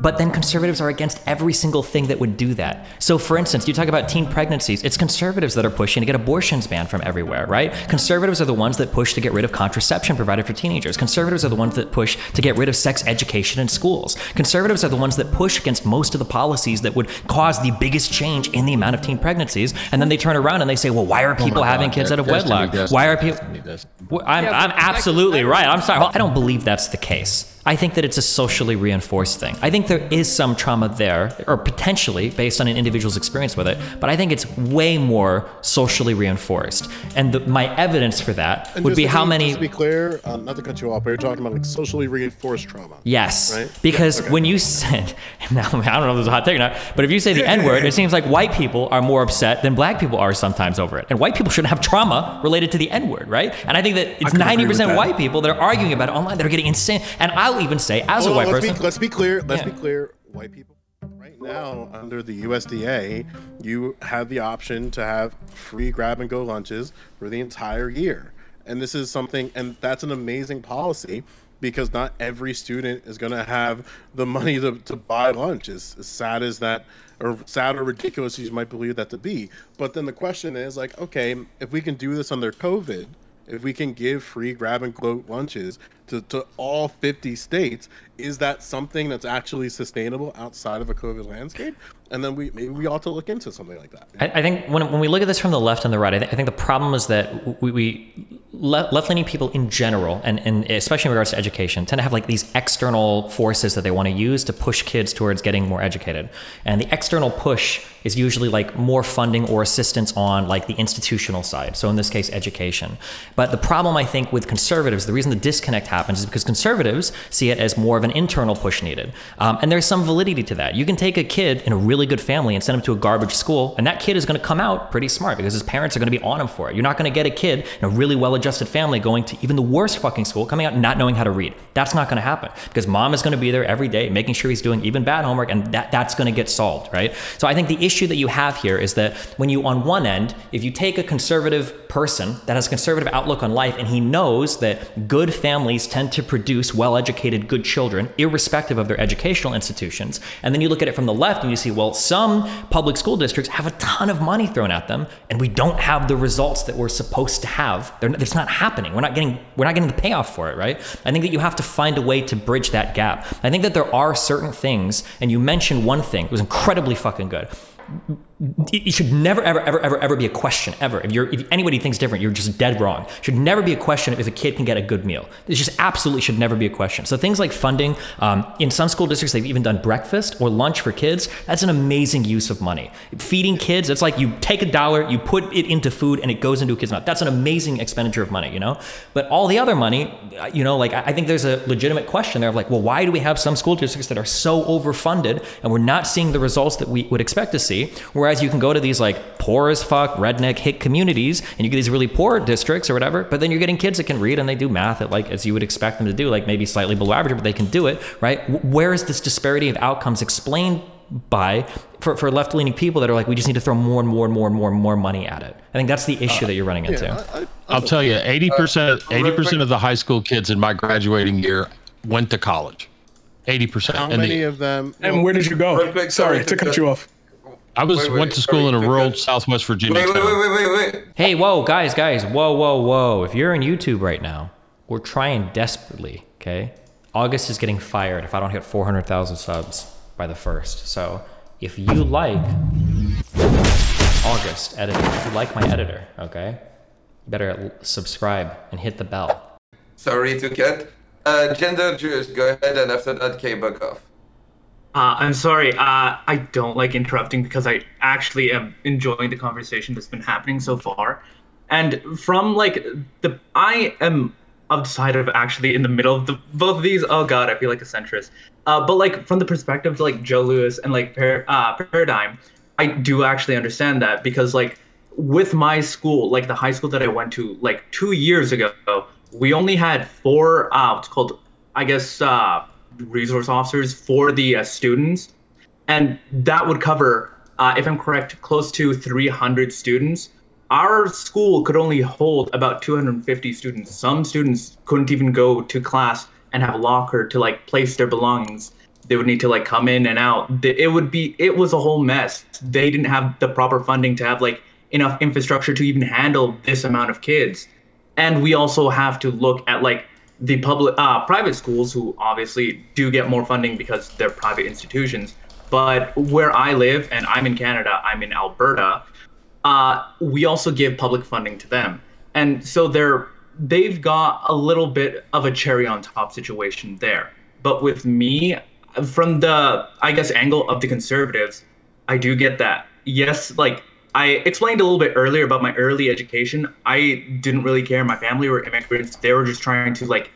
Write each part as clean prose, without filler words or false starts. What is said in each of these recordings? But then conservatives are against every single thing that would do that. So for instance, you talk about teen pregnancies, it's conservatives that are pushing to get abortions banned from everywhere, right? Conservatives are the ones that push to get rid of contraception provided for teenagers. Conservatives are the ones that push to get rid of sex education in schools. Conservatives are the ones that push against most of the policies that would cause the biggest change in the amount of teen pregnancies. And then they turn around and they say, well, why are people having kids out of wedlock? Why are people... I'm absolutely right. I'm sorry. Well, I don't believe that's the case. I think that it's a socially reinforced thing. I think there is some trauma there, or potentially based on an individual's experience with it, but I think it's way more socially reinforced. And my evidence for that would be how many— Just to be clear, not to cut you off, but you're talking about like socially reinforced trauma. Yes, right? Because when you said, now, I don't know if there's a hot take or not, but if you say the N-word, it seems like white people are more upset than black people are sometimes over it. And white people shouldn't have trauma related to the N-word, right? And I think that it's 90% white people that are arguing about it online, that are getting insane. And I'll even say, as a white person, let's be clear, white people right now under the USDA, you have the option to have free grab and go lunches for the entire year. And this is something, and that's an amazing policy, because not every student is going to have the money to buy lunch, as sad as that, or sad or ridiculous you might believe that to be. But then the question is like, okay, if we can do this under COVID, if we can give free grab and go lunches to all 50 states, is that something that's actually sustainable outside of a COVID landscape? And then maybe we ought to look into something like that. I think when we look at this from the left and the right, I think the problem is that left-leaning people in general, and especially in regards to education, tend to have like these external forces that they want to use to push kids towards getting more educated. And the external push is usually like more funding or assistance on like the institutional side. So in this case, education. But the problem, I think, with conservatives, the reason the disconnect happens is because conservatives see it as more of an internal push needed. And there's some validity to that. You can take a kid in a really good family and send him to a garbage school, and that kid is going to come out pretty smart because his parents are going to be on him for it. You're not going to get a kid in a really well-adjusted family going to even the worst fucking school, coming out not knowing how to read. That's not going to happen because mom is going to be there every day making sure he's doing even bad homework, and that's going to get solved, right? So I think the issue that you have here is that when you, on one end, if you take a conservative person that has a conservative outlook on life and he knows that good families tend to produce well-educated, good children, irrespective of their educational institutions, and then you look at it from the left and you see, well, some public school districts have a ton of money thrown at them, and we don't have the results that we're supposed to have. It's not happening. We're not getting the payoff for it, right? I think that you have to find a way to bridge that gap. I think that there are certain things, and you mentioned one thing. It was incredibly fucking good. It should never, ever, ever, ever, ever be a question, ever. If anybody thinks different, you're just dead wrong. It should never be a question if a kid can get a good meal. It just absolutely should never be a question. So things like funding, in some school districts, they've even done breakfast or lunch for kids. That's an amazing use of money. Feeding kids, it's like you take $1, you put it into food, and it goes into a kid's mouth. That's an amazing expenditure of money, you know? But all the other money, you know, like, I think there's a legitimate question there of like, well, why do we have some school districts that are so overfunded and we're not seeing the results that we would expect to see? Whereas you can go to these like poor as fuck, redneck, hick communities, and you get these really poor districts or whatever, but then you're getting kids that can read and they do math at like, as you would expect them to do, like maybe slightly below average, but they can do it, right? Where is this disparity of outcomes explained by for left-leaning people that are like, we just need to throw more and more and more and more and more money at it? I think that's the issue that you're running into. Yeah, I'll tell you, 80% of the high school kids in my graduating year went to college. 80%. How many of them? And where did you go? Quick, sorry to cut you off. I went to school in a rural Southwest Virginia town. Wait. Hey, whoa, guys, whoa. If you're on YouTube right now, we're trying desperately, okay? August is getting fired if I don't hit 400,000 subs by the 1st. So if you like August editor, if you like my editor, okay? You better subscribe and hit the bell. Sorry to cut. Gender Jews, go ahead, and after that, K, back off. I'm sorry, I don't like interrupting because I actually am enjoying the conversation that's been happening so far. And from like I am outside of actually in the middle of both of these. Oh God, I feel like a centrist. But like from the perspective of like Joe Lewis and like Paradigm, I do actually understand that, because like with my school, like the high school that I went to like 2 years ago, we only had 4, it's called, I guess, resource officers for the students, and that would cover, if I'm correct, close to 300 students. Our school could only hold about 250 students. Some students couldn't even go to class and have a locker to like place their belongings. They would need to like come in and out. It was a whole mess. They didn't have the proper funding to have like enough infrastructure to even handle this amount of kids. And we also have to look at like the public, private schools, who obviously do get more funding because they're private institutions. But where I live, and I'm in Canada, I'm in Alberta, we also give public funding to them. And so they've got a little bit of a cherry on top situation there. But with me, from the, I guess, angle of the conservatives, I do get that. Yes, like I explained a little bit earlier about my early education, I didn't really care. My family were immigrants. They were just trying to like,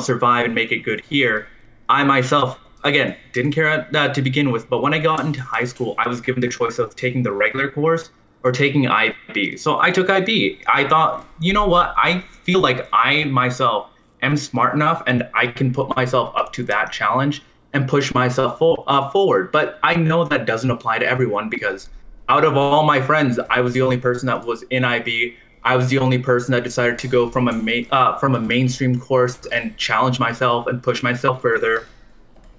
survive and make it good here. I myself, again, didn't care to begin with. But when I got into high school, I was given the choice of taking the regular course or taking IB. So I took IB. I thought, you know what? I feel like I myself am smart enough and I can put myself up to that challenge and push myself forward. But I know that doesn't apply to everyone, because out of all my friends, I was the only person that was in IB. I was the only person that decided to go from a mainstream course and challenge myself and push myself further.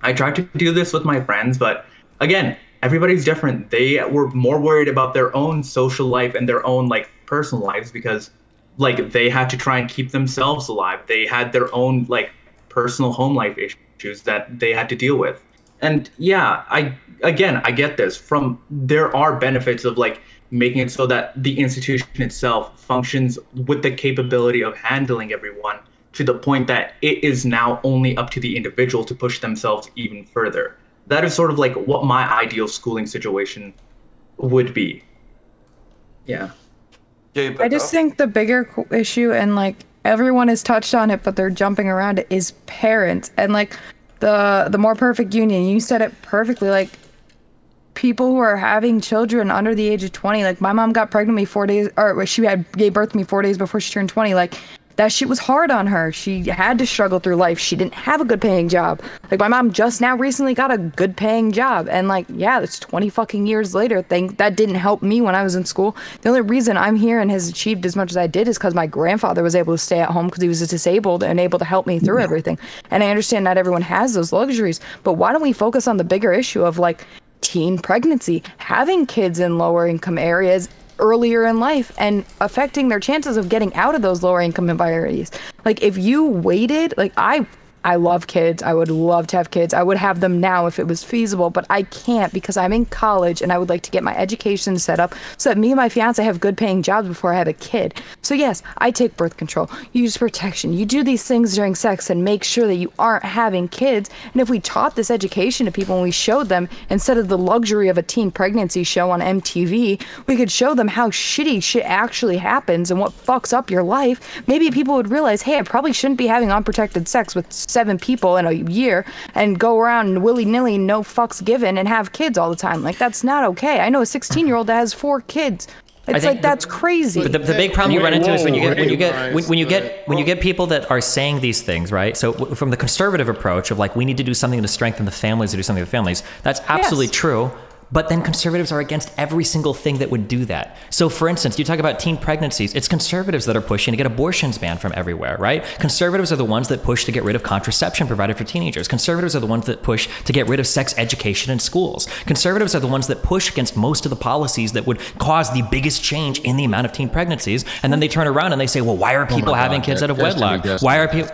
I tried to do this with my friends, but again, everybody's different. They were more worried about their own social life and their own like personal lives, because like they had to try and keep themselves alive. They had their own like personal home life issues that they had to deal with. And yeah, I get this. There are benefits of like making it so that the institution itself functions with the capability of handling everyone, to the point that it is now only up to the individual to push themselves even further. That is sort of like what my ideal schooling situation would be. Yeah. I just think the bigger issue, and like everyone has touched on it, but they're jumping around it, is parents. And like the more perfect union, you said it perfectly, like people who are having children under the age of 20, like my mom got pregnant with me 4 days, or she gave birth to me 4 days before she turned 20. Like that shit was hard on her. She had to struggle through life. She didn't have a good paying job. Like my mom just now recently got a good paying job, and like, yeah, it's 20 fucking years later. That didn't help me when I was in school. The only reason I'm here and has achieved as much as I did is because my grandfather was able to stay at home because he was disabled and able to help me through everything. And I understand not everyone has those luxuries, but why don't we focus on the bigger issue of like teen pregnancy, having kids in lower income areas earlier in life and affecting their chances of getting out of those lower income environments. Like if you waited, like I love kids. I would love to have kids. I would have them now if it was feasible, but I can't because I'm in college and I would like to get my education set up so that me and my fiance have good paying jobs before I have a kid. So yes, I take birth control, use protection. You do these things during sex and make sure that you aren't having kids. And if we taught this education to people and we showed them, instead of the luxury of a teen pregnancy show on MTV, we could show them how shitty shit actually happens and what fucks up your life. Maybe people would realize, hey, I probably shouldn't be having unprotected sex with 7 people in a year and go around willy-nilly, no fucks given, and have kids all the time. Like that's not okay. I know a 16-year-old that has 4 kids. It's like that's crazy. The big problem you run into is when you get people that are saying these things, right? So from the conservative approach of like, we need to do something to strengthen the families, that's absolutely true. But then conservatives are against every single thing that would do that. So for instance, you talk about teen pregnancies, it's conservatives that are pushing to get abortions banned from everywhere, right? Conservatives are the ones that push to get rid of contraception provided for teenagers. Conservatives are the ones that push to get rid of sex education in schools. Conservatives are the ones that push against most of the policies that would cause the biggest change in the amount of teen pregnancies. And then they turn around and they say, well, why are people having kids out of wedlock? Why are people...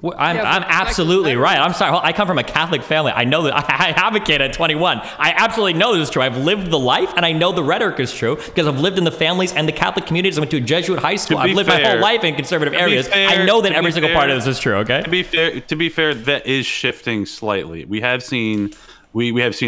Well, I'm absolutely right. I'm sorry. Well, I come from a Catholic family. I know that I have a kid at 21. I absolutely know this is true. I've lived the life and I know the rhetoric is true because I've lived in the families and the Catholic communities. I went to a Jesuit high school. I've lived my whole life in conservative areas. I know that every single part of this is true. Okay. To be fair, that is shifting slightly. We have seen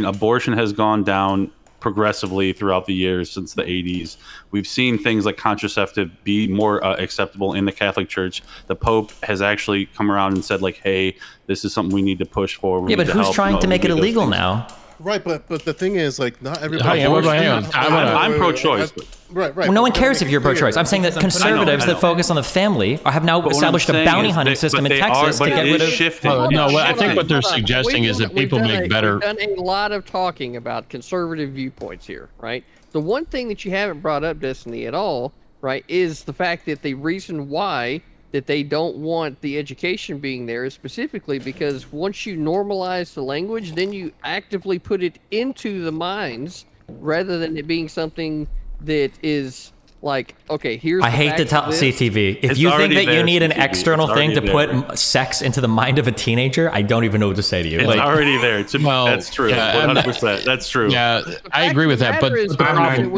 abortion has gone down progressively throughout the years since the 80s. We've seen things like contraceptive be more acceptable in the Catholic Church. The Pope has actually come around and said like, hey, this is something we need to push forward. Yeah, but who's trying to make it illegal now? Right, but the thing is, like, not everybody... I'm pro-choice. Right, right. Well, no one cares if you're pro-choice. I'm saying that conservatives that focus on the family have now established a bounty hunting system in Texas to get rid of... No, I think what they're suggesting is that people make better... We've done a lot of talking about conservative viewpoints here, right? The one thing that you haven't brought up, Destiny, at all, right, is the fact that the reason why that they don't want the education being there is specifically because once you normalize the language, then you actively put it into the minds rather than it being something that is like, okay, here's the I hate to tell CTV. If you think that you need an external thing to put sex into the mind of a teenager, I don't even know what to say to you. It's already there. That's true. 100%. That's true. Yeah, I agree with that. But when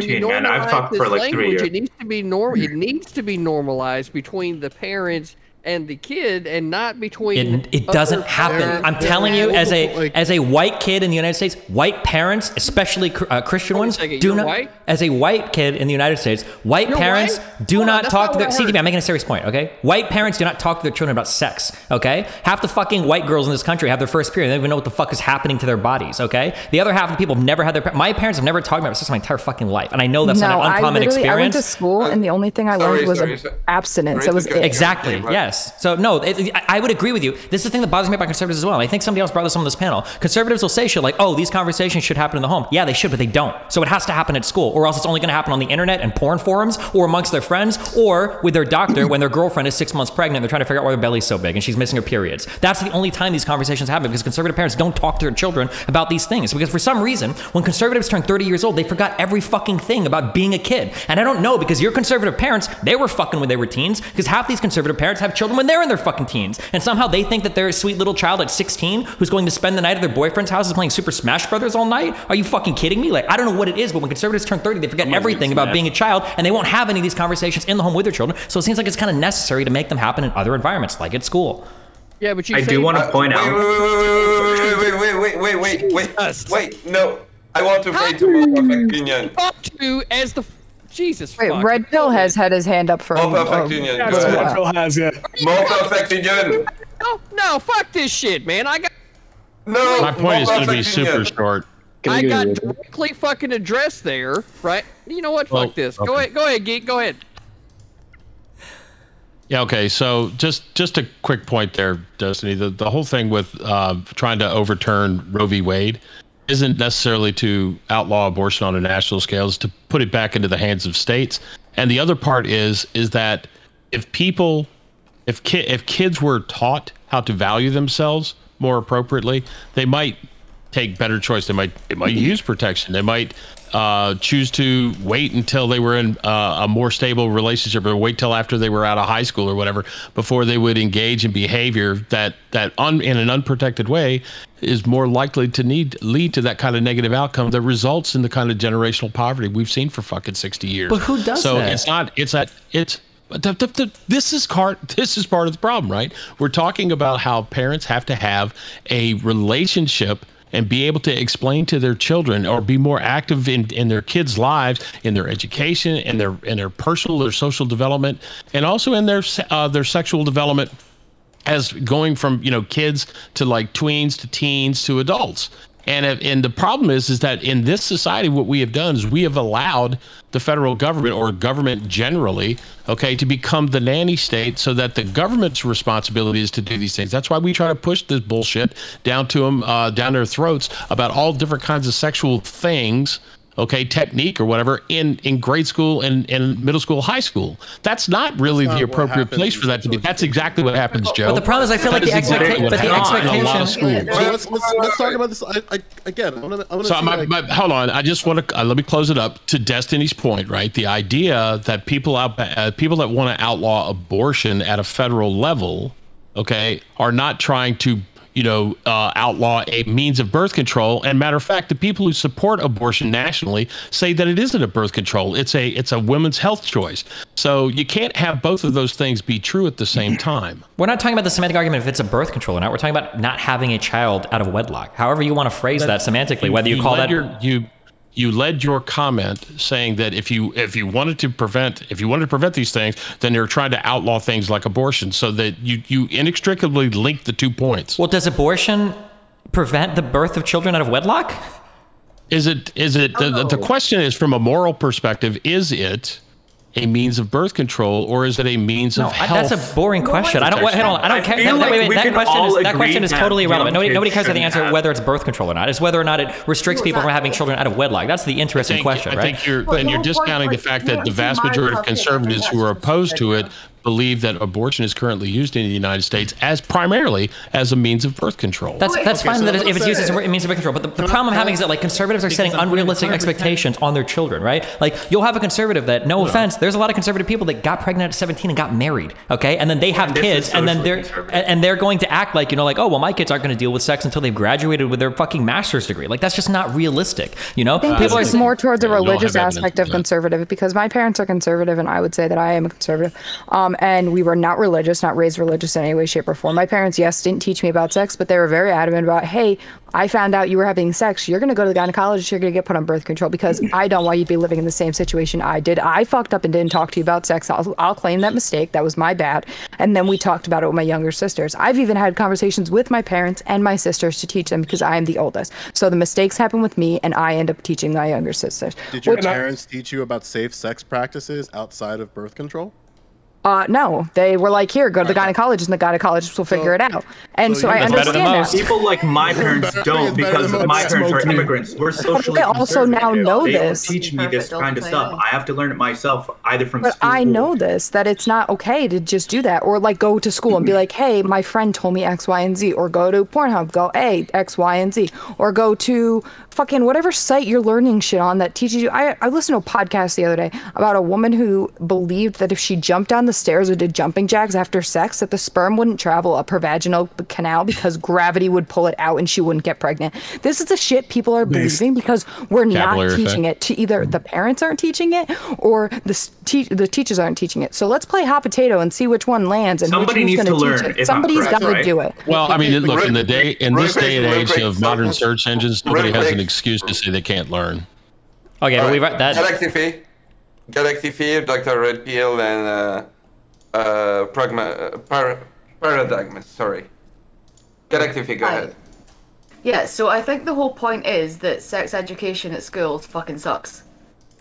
you normalize this language, it needs to be normal. It needs to be normalized between the parents and the kid, and not between. It doesn't happen. I'm telling you, as a white kid in the United States, white parents, especially Christian ones, do not. As a white kid in the United States, white parents do not talk to their. CTV, I'm making a serious point, okay? White parents do not talk to their children about sex, okay? Half the fucking white girls in this country have their first period. They don't even know what the fuck is happening to their bodies, okay? The other half of the people have never had their. My parents have never talked about sex my entire fucking life, and I know that's not an uncommon experience. I went to school, and the only thing I learned was abstinence. That was it. Exactly. Yes. So no, I would agree with you. This is the thing that bothers me about conservatives as well. And I think somebody else brought this on this panel. Conservatives will say shit like, oh, these conversations should happen in the home. Yeah, they should, but they don't. So it has to happen at school, or else it's only going to happen on the internet and porn forums, or amongst their friends, or with their doctor when their girlfriend is 6 months pregnant and they're trying to figure out why their belly's so big and she's missing her periods. That's the only time these conversations happen, because conservative parents don't talk to their children about these things. Because for some reason, when conservatives turn 30 years old, they forgot every fucking thing about being a kid. And I don't know, because your conservative parents, they were fucking when they were teens, because half these conservative parents have children when they're in their fucking teens, and somehow they think that they're a sweet little child at 16 who's going to spend the night at their boyfriend's house playing Super Smash Brothers all night. Are you fucking kidding me? Like, I don't know what it is, but when conservatives turn 30, they forget everything about being a child, and they won't have any of these conversations in the home with their children. So it seems like it's kind of necessary to make them happen in other environments, like at school. Yeah, but you. I do want to point out. Wait! No, I want to say to my opinion. Jesus. Wait, fuck. Red Pill has had his hand up for a while. More perfect union. Yes, Red Pill has, yeah. More perfect union. No, fuck this shit, man. I got. No, my point is going to be super short. I got directly fucking addressed there, right? You know what? Fuck this. Okay. Go ahead, Geek. Go ahead. Yeah, okay. So just a quick point there, Destiny. The whole thing with trying to overturn Roe v Wade isn't necessarily to outlaw abortion on a national scale, is to put it back into the hands of states. And the other part is that if kids were taught how to value themselves more appropriately, they might take better choice. They might use protection. They might choose to wait until they were in a more stable relationship, or wait till after they were out of high school or whatever before they would engage in behavior that in an unprotected way is more likely to lead to that kind of negative outcome that results in the kind of generational poverty we've seen for fucking 60 years. But who does that? So this is part of the problem, right? We're talking about how parents have to have a relationship and be able to explain to their children, or be more active in their kids' lives, in their education, in their personal or social development, and also in their sexual development, as going from kids to like tweens to teens to adults. And the problem is that in this society, what we have done is we have allowed the federal government, or government generally, okay, to become the nanny state, so that the government's responsibility is to do these things. That's why we try to push this bullshit down to them, down their throats, about all different kinds of sexual things, okay, technique or whatever, in grade school and middle school, high school. That's not really the appropriate place for that to be. That's exactly what happens, Joe. But the problem is, I feel like the expectation. Let's talk about this again. Hold on. I just want to let me close it up to Destiny's point, right? The idea that people that want to outlaw abortion at a federal level, okay, are not trying to outlaw a means of birth control. And matter of fact, the people who support abortion nationally say that it isn't a birth control. It's a women's health choice. So you can't have both of those things be true at the same time. We're not talking about the semantic argument if it's a birth control or not. We're talking about not having a child out of wedlock. However you want to phrase that semantically, whether you call that... You led your comment saying that if you wanted to prevent these things, then you're trying to outlaw things like abortion, so that you inextricably link the 2 points. Well, does abortion prevent the birth of children out of wedlock? The question is, from a moral perspective, is it a means of birth control, or is it a means of health? That's a boring question. I don't care. That question is totally irrelevant. Nobody cares about the answer whether it's birth control or not. It's whether or not it restricts people from having children out of wedlock. That's the interesting question, right? I think you're discounting the fact that the vast majority of conservatives who are opposed to it believe that abortion is currently used in the United States as primarily as a means of birth control. That's okay, fine, so that if it's used as a means of birth control. But the problem I'm having is that like conservatives are setting unrealistic expectations on their children, right? Like you'll have a conservative that, no offense, there's a lot of conservative people that got pregnant at 17 and got married, okay? And then they have kids, and then they're going to act like, you know, like, oh, well, my kids aren't going to deal with sex until they've graduated with their fucking master's degree. Like that's just not realistic, you know? People are more towards a religious aspect of conservative, because my parents are conservative and I would say that I am a conservative. And we were not religious, not raised religious in any way, shape, or form. My parents, yes, didn't teach me about sex, but they were very adamant about, hey, I found out you were having sex. You're going to go to the gynecologist. You're going to get put on birth control because I don't want you to be living in the same situation I did. I fucked up and didn't talk to you about sex. I'll claim that mistake. That was my bad. And then we talked about it with my younger sisters. I've even had conversations with my parents and my sisters to teach them because I am the oldest. So the mistakes happen with me and I end up teaching my younger sisters. Did your parents teach you about safe sex practices outside of birth control? No, they were like, here, go to the gynecologist, and the gynecologist will figure it out. And so I understand that. People like my parents don't, because my parents are immigrants. We're socially conservative. They also now know this. They don't teach me this kind of stuff. I have to learn it myself, either from school. But I know this, that it's not okay to just do that, or like go to school and be like, hey, my friend told me X, Y, and Z, or go to Pornhub, go, hey, X, Y, and Z, or go to fucking whatever site you're learning shit on that teaches you. I listened to a podcast the other day about a woman who believed that if she jumped on the stairs or did jumping jacks after sex, that the sperm wouldn't travel up her vaginal canal because gravity would pull it out and she wouldn't get pregnant. This is the shit people are believing because we're not teaching it to either the parents aren't teaching it or the teachers aren't teaching it. So let's play hot potato and see which one lands. And somebody needs to learn. Somebody's got to do it. Well, I mean, look, in this day and age of modern search engines, nobody has an excuse to say they can't learn. Okay, but we've got that. Galaxy Fear, Dr. Red Pill, and Paradigm, sorry. Connectivity, go ahead. Yeah, so I think the whole point is that sex education at school fucking sucks.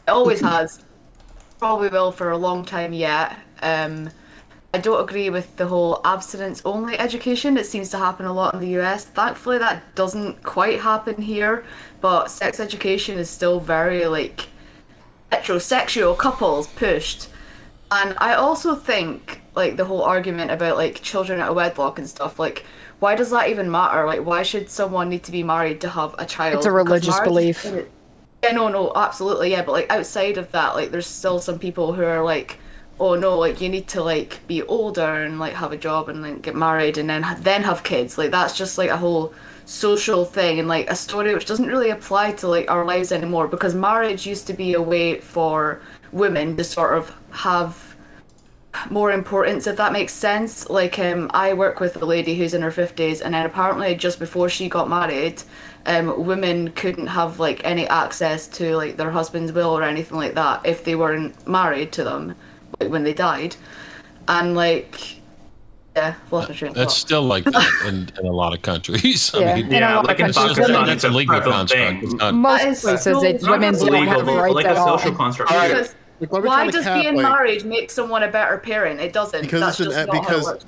It always has. Probably will for a long time yet. I don't agree with the whole abstinence-only education. It seems to happen a lot in the US. Thankfully, that doesn't quite happen here, but sex education is still very, like, heterosexual couples pushed. And I also think, like, the whole argument about, like, children out of wedlock and stuff, like, why does that even matter? Like, why should someone need to be married to have a child? It's a religious belief. Yeah, no, absolutely, yeah, but, like, outside of that, like, there's still some people who are like, oh, no, like, you need to, like, be older and, like, have a job and, like, get married and then have kids. Like, that's just, like, a whole social thing and, like, a story which doesn't really apply to, like, our lives anymore, because marriage used to be a way for women to sort of have more importance, if that makes sense. Like, I work with a lady who's in her 50s, and then apparently just before she got married, women couldn't have, like, any access to, like, their husband's will or anything like that if they weren't married to them, like, when they died. And, like, yeah, that's still like that in a lot of countries. I mean, yeah, like in Pakistan, it's a legal construct. Most places, it's women's social construct. Why does being married make someone a better parent? It doesn't. Because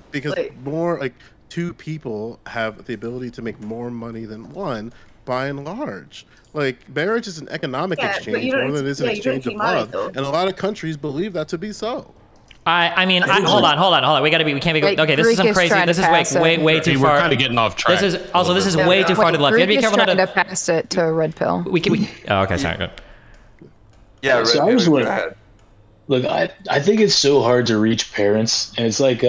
more like two people have the ability to make more money than one, by and large. Like, marriage is an economic exchange more than it is an exchange of love, and a lot of countries believe that to be so. I mean, hold on. We can't be. Okay, this is some crazy. This is way too far. We're kind of getting off track. This is way too far to the left. You gotta be careful not to pass it to a red pill. Okay, sorry. Yeah, look, I think it's so hard to reach parents, and it's like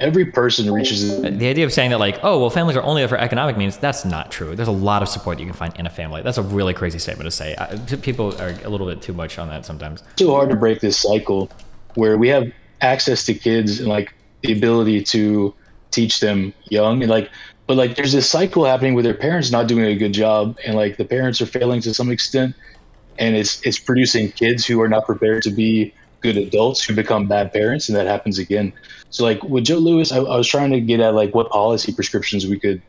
every person reaches the idea of saying that, like, oh, well, families are only there for economic means. That's not true. There's a lot of support you can find in a family. That's a really crazy statement to say. People are a little bit too much on that sometimes. It's too hard to break this cycle where we have access to kids and, like, the ability to teach them young, and, like, but, like, there's this cycle happening with their parents not doing a good job, and, like, the parents are failing to some extent, and it's producing kids who are not prepared to be good adults, who become bad parents, and that happens again. So, like, with Joe Lewis, I was trying to get at, like, what policy prescriptions we could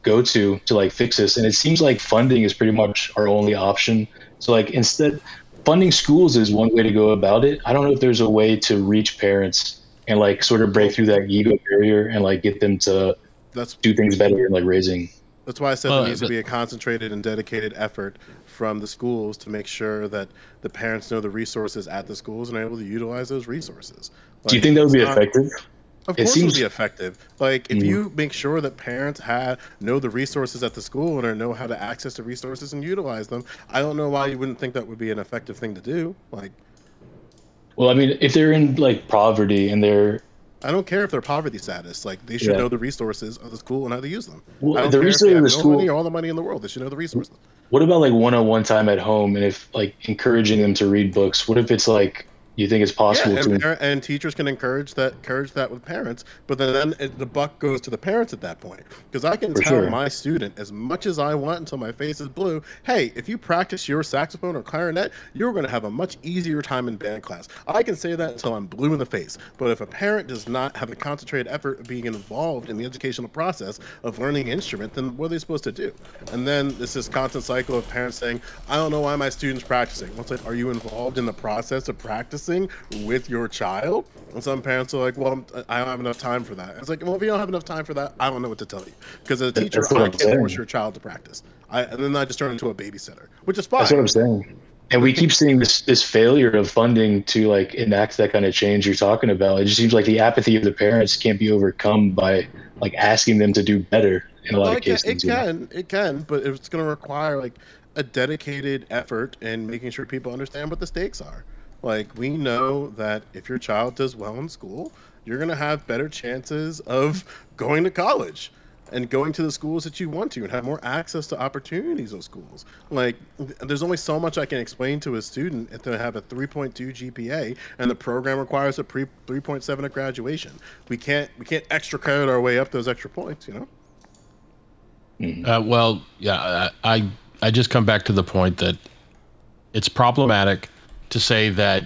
go to, like, fix this, and it seems like funding is pretty much our only option. So, like, instead, funding schools is one way to go about it. I don't know if there's a way to reach parents and, like, sort of break through that ego barrier and, like, get them to do things better in, like, raising That's why I said there needs to be a concentrated and dedicated effort from the schools to make sure that the parents know the resources at the schools and are able to utilize those resources. Like, do you think that would be effective? Of course it would be effective. Like, if you make sure that parents know the resources at the school and know how to access the resources and utilize them, I don't know why you wouldn't think that would be an effective thing to do. Like, well, I mean, if they're in, like, poverty and they're... I don't care if they're poverty status. Like, they should know the resources of the school and how to use them. Well, I don't care if they have no money or all the money in the world. They should know the resources. What about, like, one-on-one time at home and if, like, encouraging them to read books? What if it's, like... You think it's possible and teachers can encourage that with parents, but then the buck goes to the parents at that point. Because I can tell my student as much as I want until my face is blue, hey, if you practice your saxophone or clarinet, you're going to have a much easier time in band class. I can say that until I'm blue in the face. But if a parent does not have a concentrated effort of being involved in the educational process of learning an instrument, then what are they supposed to do? And then it's this constant cycle of parents saying, I don't know why my student's practicing. Once like, are you involved in the process of practice with your child? And some parents are like, well, I don't have enough time for that. It's like, well, if you don't have enough time for that, I don't know what to tell you. Because as a teacher, I can't force your child to practice. And then I just turn into a babysitter, which is fine. That's what I'm saying. And we keep seeing this failure of funding to like enact that kind of change you're talking about. It just seems like the apathy of the parents can't be overcome by like asking them to do better in a lot of cases. It can, but it's going to require like a dedicated effort in making sure people understand what the stakes are. Like, we know that if your child does well in school, you're going to have better chances of going to college and going to the schools that you want to and have more access to opportunities of schools. Like, there's only so much I can explain to a student if they have a 3.2 GPA and the program requires a 3.7 at graduation. We can't extra credit our way up those extra points, you know? Well, yeah, I just come back to the point that it's problematic to say that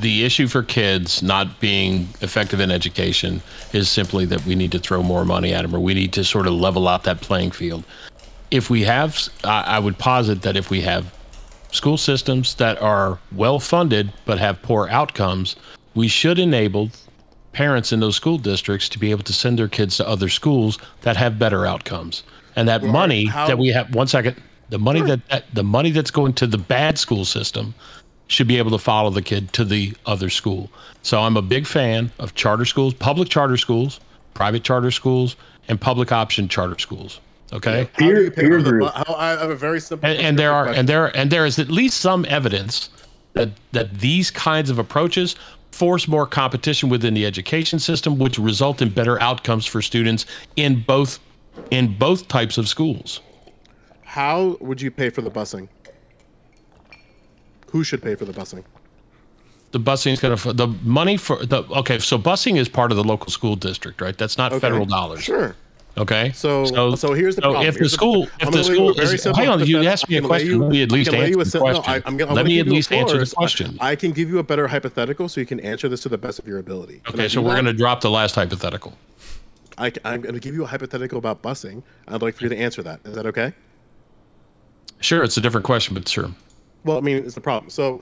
the issue for kids not being effective in education is simply that we need to throw more money at them or we need to sort of level out that playing field. If we have, I would posit that if we have school systems that are well funded but have poor outcomes, we should enable parents in those school districts to be able to send their kids to other schools that have better outcomes. And that money that we have, the money that's going to the bad school system should be able to follow the kid to the other school. So I'm a big fan of charter schools, public charter schools, private charter schools, and public option charter schools. Okay. I have a very simple. And there are, and there is at least some evidence that these kinds of approaches force more competition within the education system, which result in better outcomes for students in both types of schools. How would you pay for the busing? Who should pay for the busing? The busing is going to the money for the okay. So busing is part of the local school district, right? That's not federal dollars. Sure. Okay. So here's the problem. If the school, hang on, you asked me a question. Let me at least answer the question. Let me at least answer the question. I can give you a better hypothetical, so you can answer this to the best of your ability. Okay. So we're going to drop the last hypothetical. I'm going to give you a hypothetical about busing. I'd like for you to answer that. Is that okay? Sure, it's a different question, but sure. Well, I mean, it's the problem. So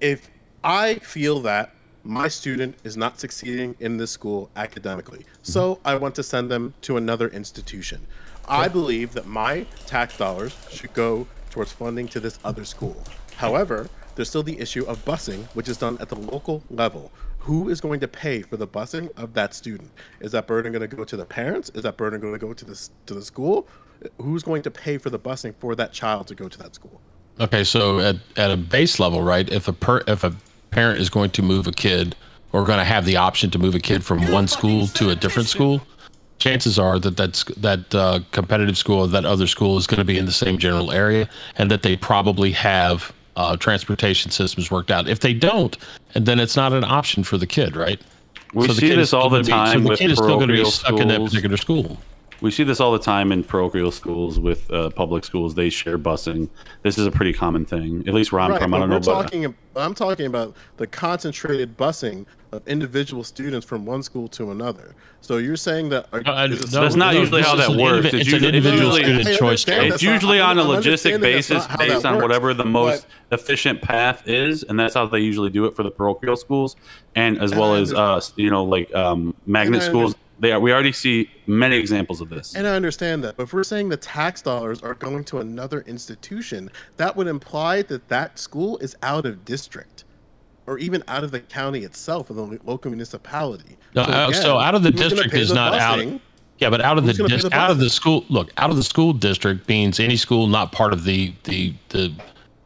if I feel that my student is not succeeding in this school academically, so I want to send them to another institution. I believe that my tax dollars should go towards funding to this other school. However, there's still the issue of busing, which is done at the local level. Who is going to pay for the busing of that student? Is that burden going to go to the parents? Is that burden going to go to the school? Who's going to pay for the busing for that child to go to that school? Okay, so at a base level, right? If a parent is going to move a kid or going to have the option to move a kid from one school to a different school, chances are that competitive school or that other school is going to be in the same general area, and that they probably have transportation systems worked out. If they don't, and then it's not an option for the kid, right? We see this all the time. So the kid is still going to be stuck in that particular school. We see this all the time in parochial schools with public schools. They share busing. This is a pretty common thing. At least where I'm from, I don't know about that. I'm talking about the concentrated busing of individual students from one school to another. So you're saying that... that's not usually how that works. It's an individual student choice. It's usually on a logistic basis based on whatever the most efficient path is, and that's how they usually do it for the parochial schools, and as well as, you know, like magnet schools. We already see many examples of this. And I understand that. But if we're saying the tax dollars are going to another institution, that would imply that that school is out of district or even out of the county itself or the local municipality. No, so, again, so out of the district is not busing, out. Yeah, but out of the school. Look, out of the school district means any school not part of the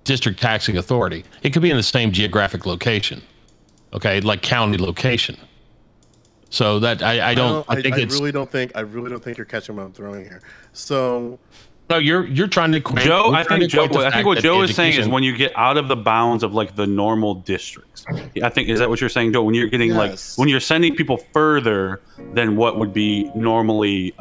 district taxing authority. It could be in the same geographic location, okay, like county location. So that I really don't think you're catching what I'm throwing here. So no, you're trying to equate, Joe. I think what Joe is saying is when you get out of the bounds of like the normal districts. I think is that what you're saying, Joe? When you're getting like when you're sending people further than what would be normally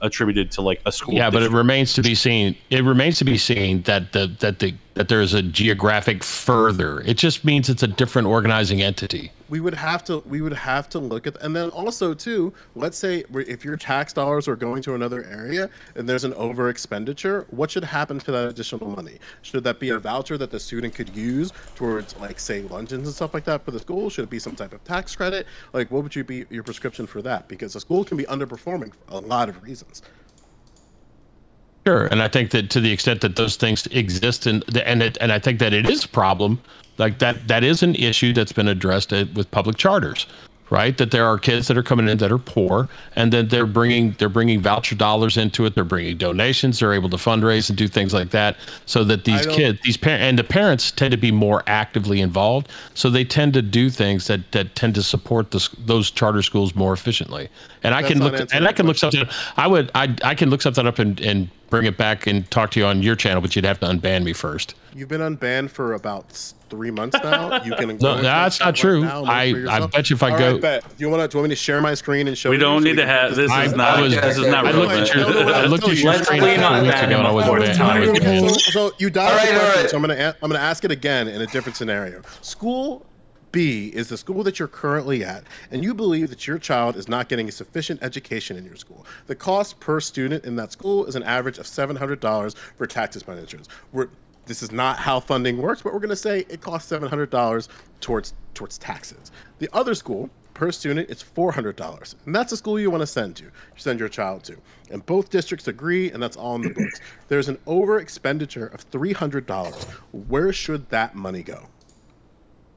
attributed to like a school. Yeah, district. But it remains to be seen. It remains to be seen that that there is a geographic further. It just means it's a different organizing entity. We would have to look at, and then also too, let's say if your tax dollars are going to another area and there's an over expenditure, what should happen to that additional money? Should that be a voucher that the student could use towards like say luncheons and stuff like that for the school? Should it be some type of tax credit? Like what would you be your prescription for that? Because the school can be underperforming for a lot of reasons. Sure, and I think that to the extent that those things exist, and I think that it is a problem. Like that is an issue that's been addressed with public charters, right? That there are kids that are coming in that are poor, and then they're bringing voucher dollars into it. They're bringing donations. They're able to fundraise and do things like that, so that the parents tend to be more actively involved. So they tend to do things that tend to support those charter schools more efficiently. And I can look something up and bring it back and talk to you on your channel, but you'd have to unban me first. You've been unbanned for about 3 months now. You can. No, that's not true. I bet you if I all go. Right, bet. Do you want me to share my screen and show? We don't need to have. This is not. This is not. I looked at your screen 2 weeks ago and I wasn't banned. So you dodged the question. So I'm gonna ask it again in a different scenario. School B is the school that you're currently at, and you believe that your child is not getting a sufficient education in your school. The cost per student in that school is an average of $700 for tax expenditures. This is not how funding works, but we're going to say it costs $700 towards taxes. The other school, per student, it's $400, and that's the school you want to send your child to. And both districts agree, and that's all in the books. There's an over expenditure of $300. Where should that money go?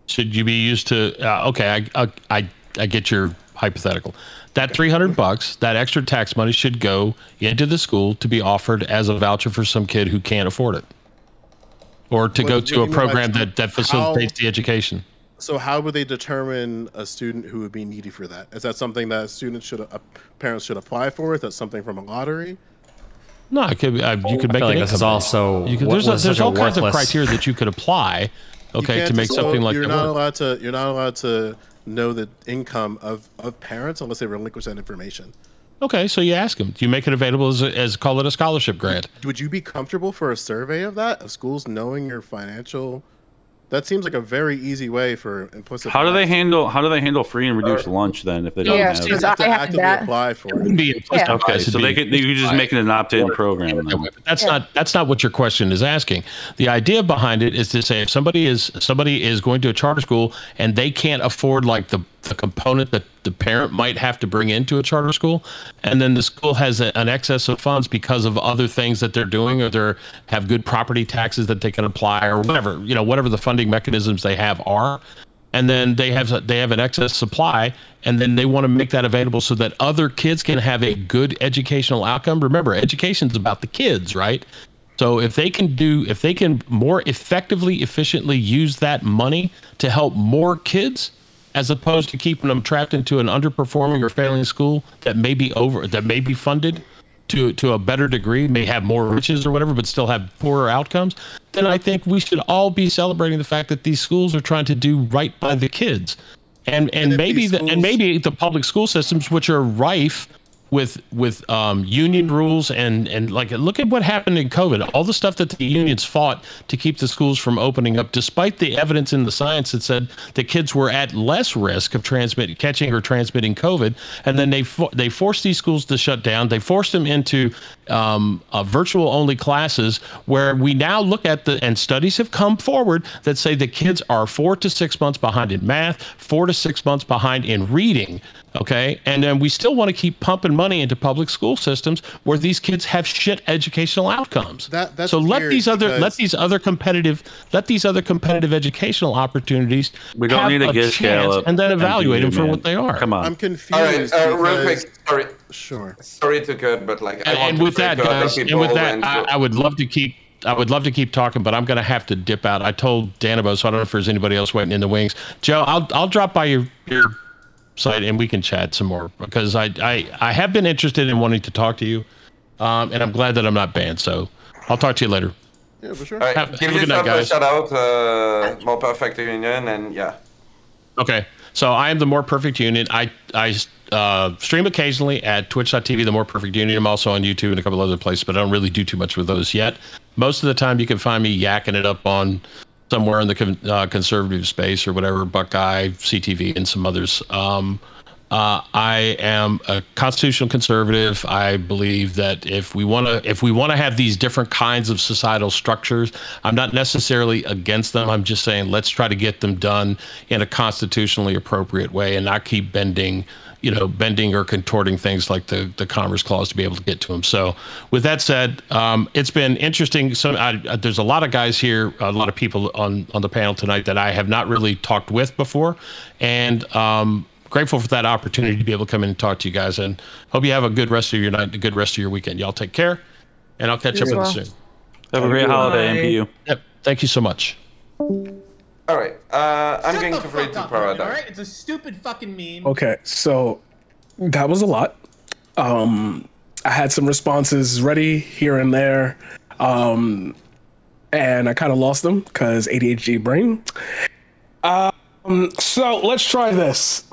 Should you be used to, okay, I get your hypothetical. That $300, that extra tax money should go into the school to be offered as a voucher for some kid who can't afford it. Or to go to a program that facilitates the education. So how would they determine a student who would be needy for that? Is that something that parents should apply for? Is that something from a lottery? No, it could be, you could make it. This is also there's all kinds of criteria that you could apply. Okay, to make something like that. You're not allowed to know the income of parents unless they relinquish that information. Okay, so you ask them. Do you make it available as call it a scholarship grant? Would you be comfortable for a survey of that, of schools knowing your financial? That seems like a very easy way for implicit. How do they handle free and reduced lunch then if they don't have it? Have to actively apply for it. Okay, so you just make it an opt-in program. That's not what your question is asking. The idea behind it is to say if somebody is going to a charter school and they can't afford like the component that the parent might have to bring into a charter school, and then the school has an excess of funds because of other things that they're doing, or they have good property taxes that they can apply, or whatever, you know, whatever the funding mechanisms they have are, and then they have an excess supply, and then they want to make that available so that other kids can have a good educational outcome. Remember, education's about the kids, right? So if they can more effectively, efficiently use that money to help more kids, as opposed to keeping them trapped into an underperforming or failing school that may be funded to a better degree, may have more riches or whatever, but still have poorer outcomes, then I think we should all be celebrating the fact that these schools are trying to do right by the kids, and maybe the public school systems, which are rife with union rules and like look at what happened in COVID, all the stuff that the unions fought to keep the schools from opening up, despite the evidence in the science that said the kids were at less risk of catching or transmitting COVID, and then they forced these schools to shut down. They forced them into virtual only classes, where we now look at and studies have come forward that say the kids are 4 to 6 months behind in math, 4 to 6 months behind in reading. Okay, and then we still want to keep pumping money into public school systems where these kids have shit educational outcomes. That's so let these other competitive educational opportunities. We don't need to get scale, and then evaluate them for what they are. Come on, I'm confused. All right, real quick. Sorry, sure. Sorry to cut, but like, I would love to keep. I would love to keep talking, but I'm going to have to dip out. I told Danabo, so I don't know if there's anybody else waiting in the wings. Joe, I'll drop by your site and we can chat some more, because I have been interested in wanting to talk to you, and I'm glad that I'm not banned. So I'll talk to you later. Yeah, for sure. All right, give yourself a shout out, More Perfect Union, and yeah. Okay, so I am the More Perfect Union. I stream occasionally at twitch.tv, the More Perfect Union. I'm also on YouTube and a couple other places, but I don't really do too much with those yet. Most of the time, you can find me yakking it up on somewhere in the conservative space or whatever, Buckeye, CTV, and some others. I am a constitutional conservative. I believe that if we want to have these different kinds of societal structures, I'm not necessarily against them. I'm just saying let's try to get them done in a constitutionally appropriate way and not keep bending or contorting things like the Commerce Clause to be able to get to them. So with that said, it's been interesting. So there's a lot of guys here, a lot of people on the panel tonight that I have not really talked with before. And grateful for that opportunity to be able to come in and talk to you guys. And hope you have a good rest of your night, a good rest of your weekend. Y'all take care. And I'll catch up with you soon. Have a great holiday. And you. Yep. Thank you so much. All right, I'm going to read the Paradigm. All right, it's a stupid fucking meme. Okay, so that was a lot. I had some responses ready here and there, and I kind of lost them because ADHD brain. So let's try this.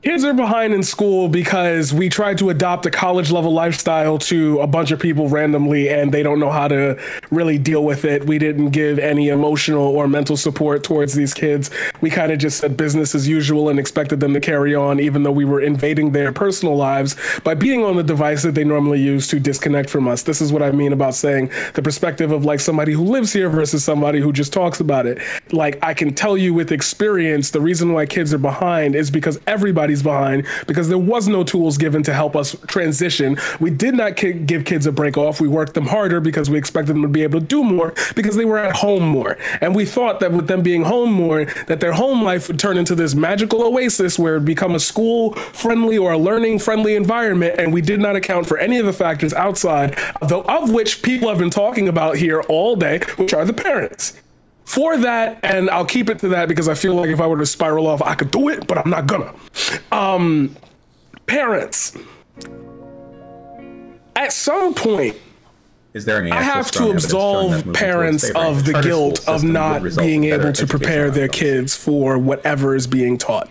Kids are behind in school because we tried to adopt a college level lifestyle to a bunch of people randomly, and they don't know how to really deal with it. We didn't give any emotional or mental support towards these kids. We kind of just said business as usual and expected them to carry on, even though we were invading their personal lives by being on the device that they normally use to disconnect from us. This is what I mean about saying the perspective of like somebody who lives here versus somebody who just talks about it. Like, I can tell you with experience, the reason why kids are behind is because everybody's behind, because there was no tools given to help us transition. We did not give kids a break off. We worked them harder because we expected them to be able to do more because they were at home more. And we thought that with them being home more, that their home life would turn into this magical oasis where it would become a school-friendly or a learning-friendly environment. And we did not account for any of the factors outside, though of which people have been talking about here all day, which are the parents. For that, and I'll keep it to that because I feel like if I were to spiral off, I could do it, but I'm not gonna. Parents, at some point, I have to absolve parents of the guilt of not being able to prepare their kids for whatever is being taught.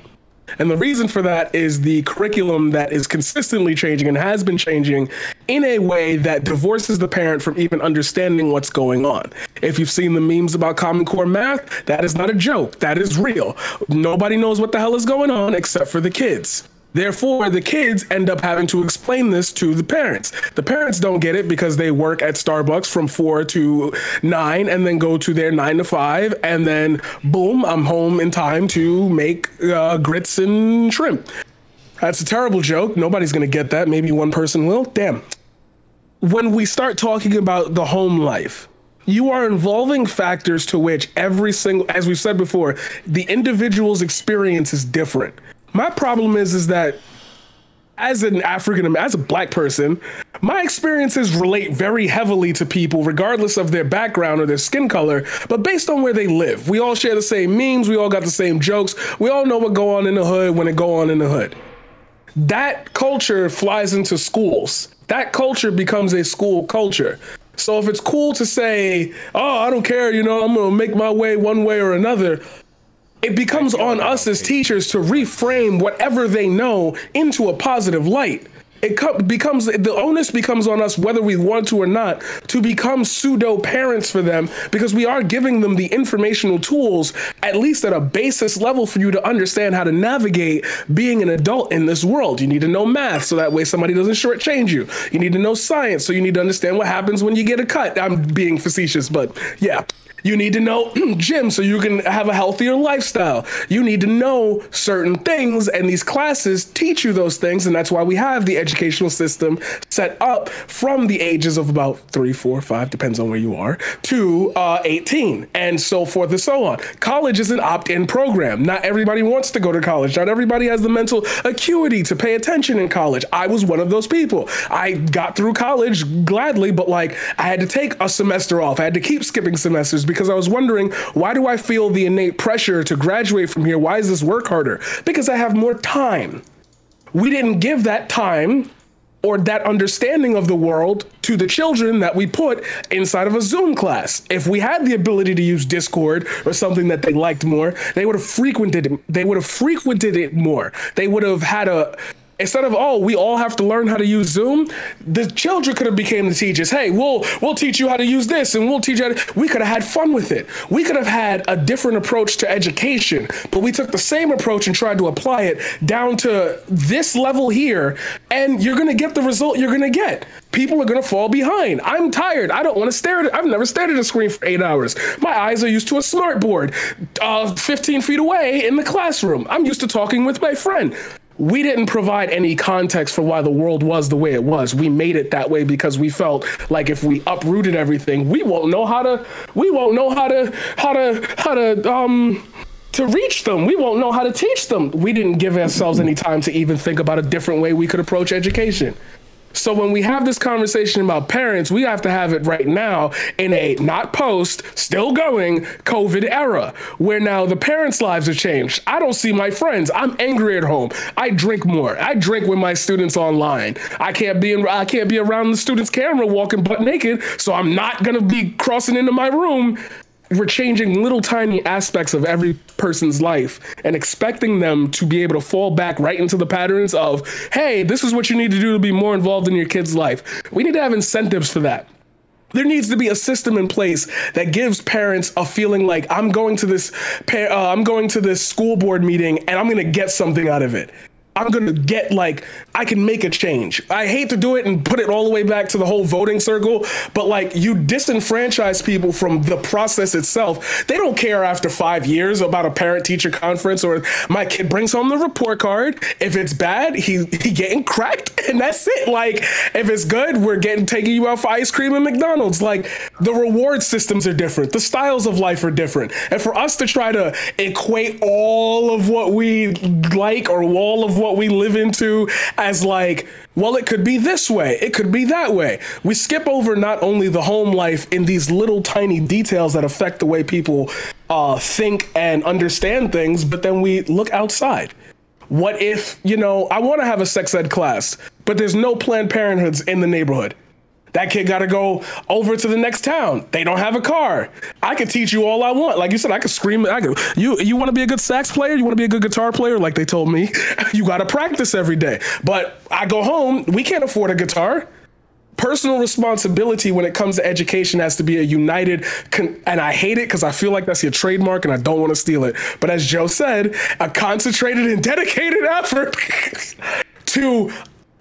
And the reason for that is the curriculum that is consistently changing and has been changing in a way that divorces the parent from even understanding what's going on. If you've seen the memes about Common Core math, that is not a joke. That is real. Nobody knows what the hell is going on except for the kids. Therefore, the kids end up having to explain this to the parents. The parents don't get it because they work at Starbucks from 4 to 9 and then go to their 9 to 5. And then, boom, I'm home in time to make grits and shrimp. That's a terrible joke. Nobody's going to get that. Maybe one person will. Damn. When we start talking about the home life, you are involving factors to which every single, as we've said before, the individual's experience is different. My problem is that as an African, as a black person, my experiences relate very heavily to people regardless of their background or their skin color, but based on where they live. We all share the same memes. We all got the same jokes. We all know what go on in the hood when it go on in the hood. That culture flies into schools. That culture becomes a school culture. So if it's cool to say, oh, I don't care, you know, I'm going to make my way one way or another, it becomes on us as teachers to reframe whatever they know into a positive light. The onus becomes on us, whether we want to or not, to become pseudo parents for them, because we are giving them the informational tools, at least at a basis level, for you to understand how to navigate being an adult in this world. You need to know math so that way somebody doesn't shortchange you. You need to know science, so you need to understand what happens when you get a cut. I'm being facetious, but yeah. You need to know gym so you can have a healthier lifestyle. You need to know certain things, and these classes teach you those things, and that's why we have the educational system set up from the ages of about 3, 4, 5, depends on where you are, to 18, and so forth and so on. College is an opt-in program. Not everybody wants to go to college. Not everybody has the mental acuity to pay attention in college. I was one of those people. I got through college gladly, but like I had to take a semester off. I had to keep skipping semesters because I was wondering, why do I feel the innate pressure to graduate from here? Why is this work harder? Because I have more time. We didn't give that time or that understanding of the world to the children that we put inside of a Zoom class. If we had the ability to use Discord or something that they liked more, they would have frequented it. They would have frequented it more. They would have had a, instead of, oh, we all have to learn how to use Zoom, the children could have became the teachers. Hey, we'll teach you how to use this, and we'll teach you how to, we could have had fun with it. We could have had a different approach to education, but we took the same approach and tried to apply it down to this level here, and you're gonna get the result you're gonna get. People are gonna fall behind. I'm tired. I don't wanna stare at it. I've never stared at a screen for 8 hours. My eyes are used to a smart board 15 feet away in the classroom. I'm used to talking with my friend. We didn't provide any context for why the world was the way it was. We made it that way because we felt like if we uprooted everything, we won't know how to reach them. We won't know how to teach them. We didn't give ourselves any time to even think about a different way we could approach education. So when we have this conversation about parents, we have to have it right now in a not post, still going COVID era, where now the parents' lives have changed. I don't see my friends. I'm angry at home. I drink more. I drink with my students online. I can't be around the students' camera walking butt naked, so I'm not gonna be crossing into my room. We're changing little tiny aspects of every person's life and expecting them to be able to fall back right into the patterns of, hey, this is what you need to do to be more involved in your kid's life. We need to have incentives for that. There needs to be a system in place that gives parents a feeling like I'm going to this school board meeting and I'm gonna get something out of it. I'm gonna get, like, I can make a change. I hate to do it and put it all the way back to the whole voting circle, but like you disenfranchise people from the process itself. They don't care after 5 years about a parent-teacher conference or my kid brings home the report card. If it's bad, he getting cracked and that's it. Like, if it's good, we're taking you out for ice cream and McDonald's. Like, the reward systems are different. The styles of life are different. And for us to try to equate all of what we like or all of what we live into as like, well, it could be this way, it could be that way. We skip over not only the home life in these little tiny details that affect the way people think and understand things, but then we look outside. What if, you know, I want to have a sex ed class, but there's no Planned Parenthoods in the neighborhood. That kid got to go over to the next town. They don't have a car. I could teach you all I want. Like you said, I could scream. You want to be a good sax player? You want to be a good guitar player? Like they told me, you got to practice every day. But I go home. We can't afford a guitar. Personal responsibility when it comes to education has to be a united, and I hate it because I feel like that's your trademark and I don't want to steal it. But as Joe said, a concentrated and dedicated effort to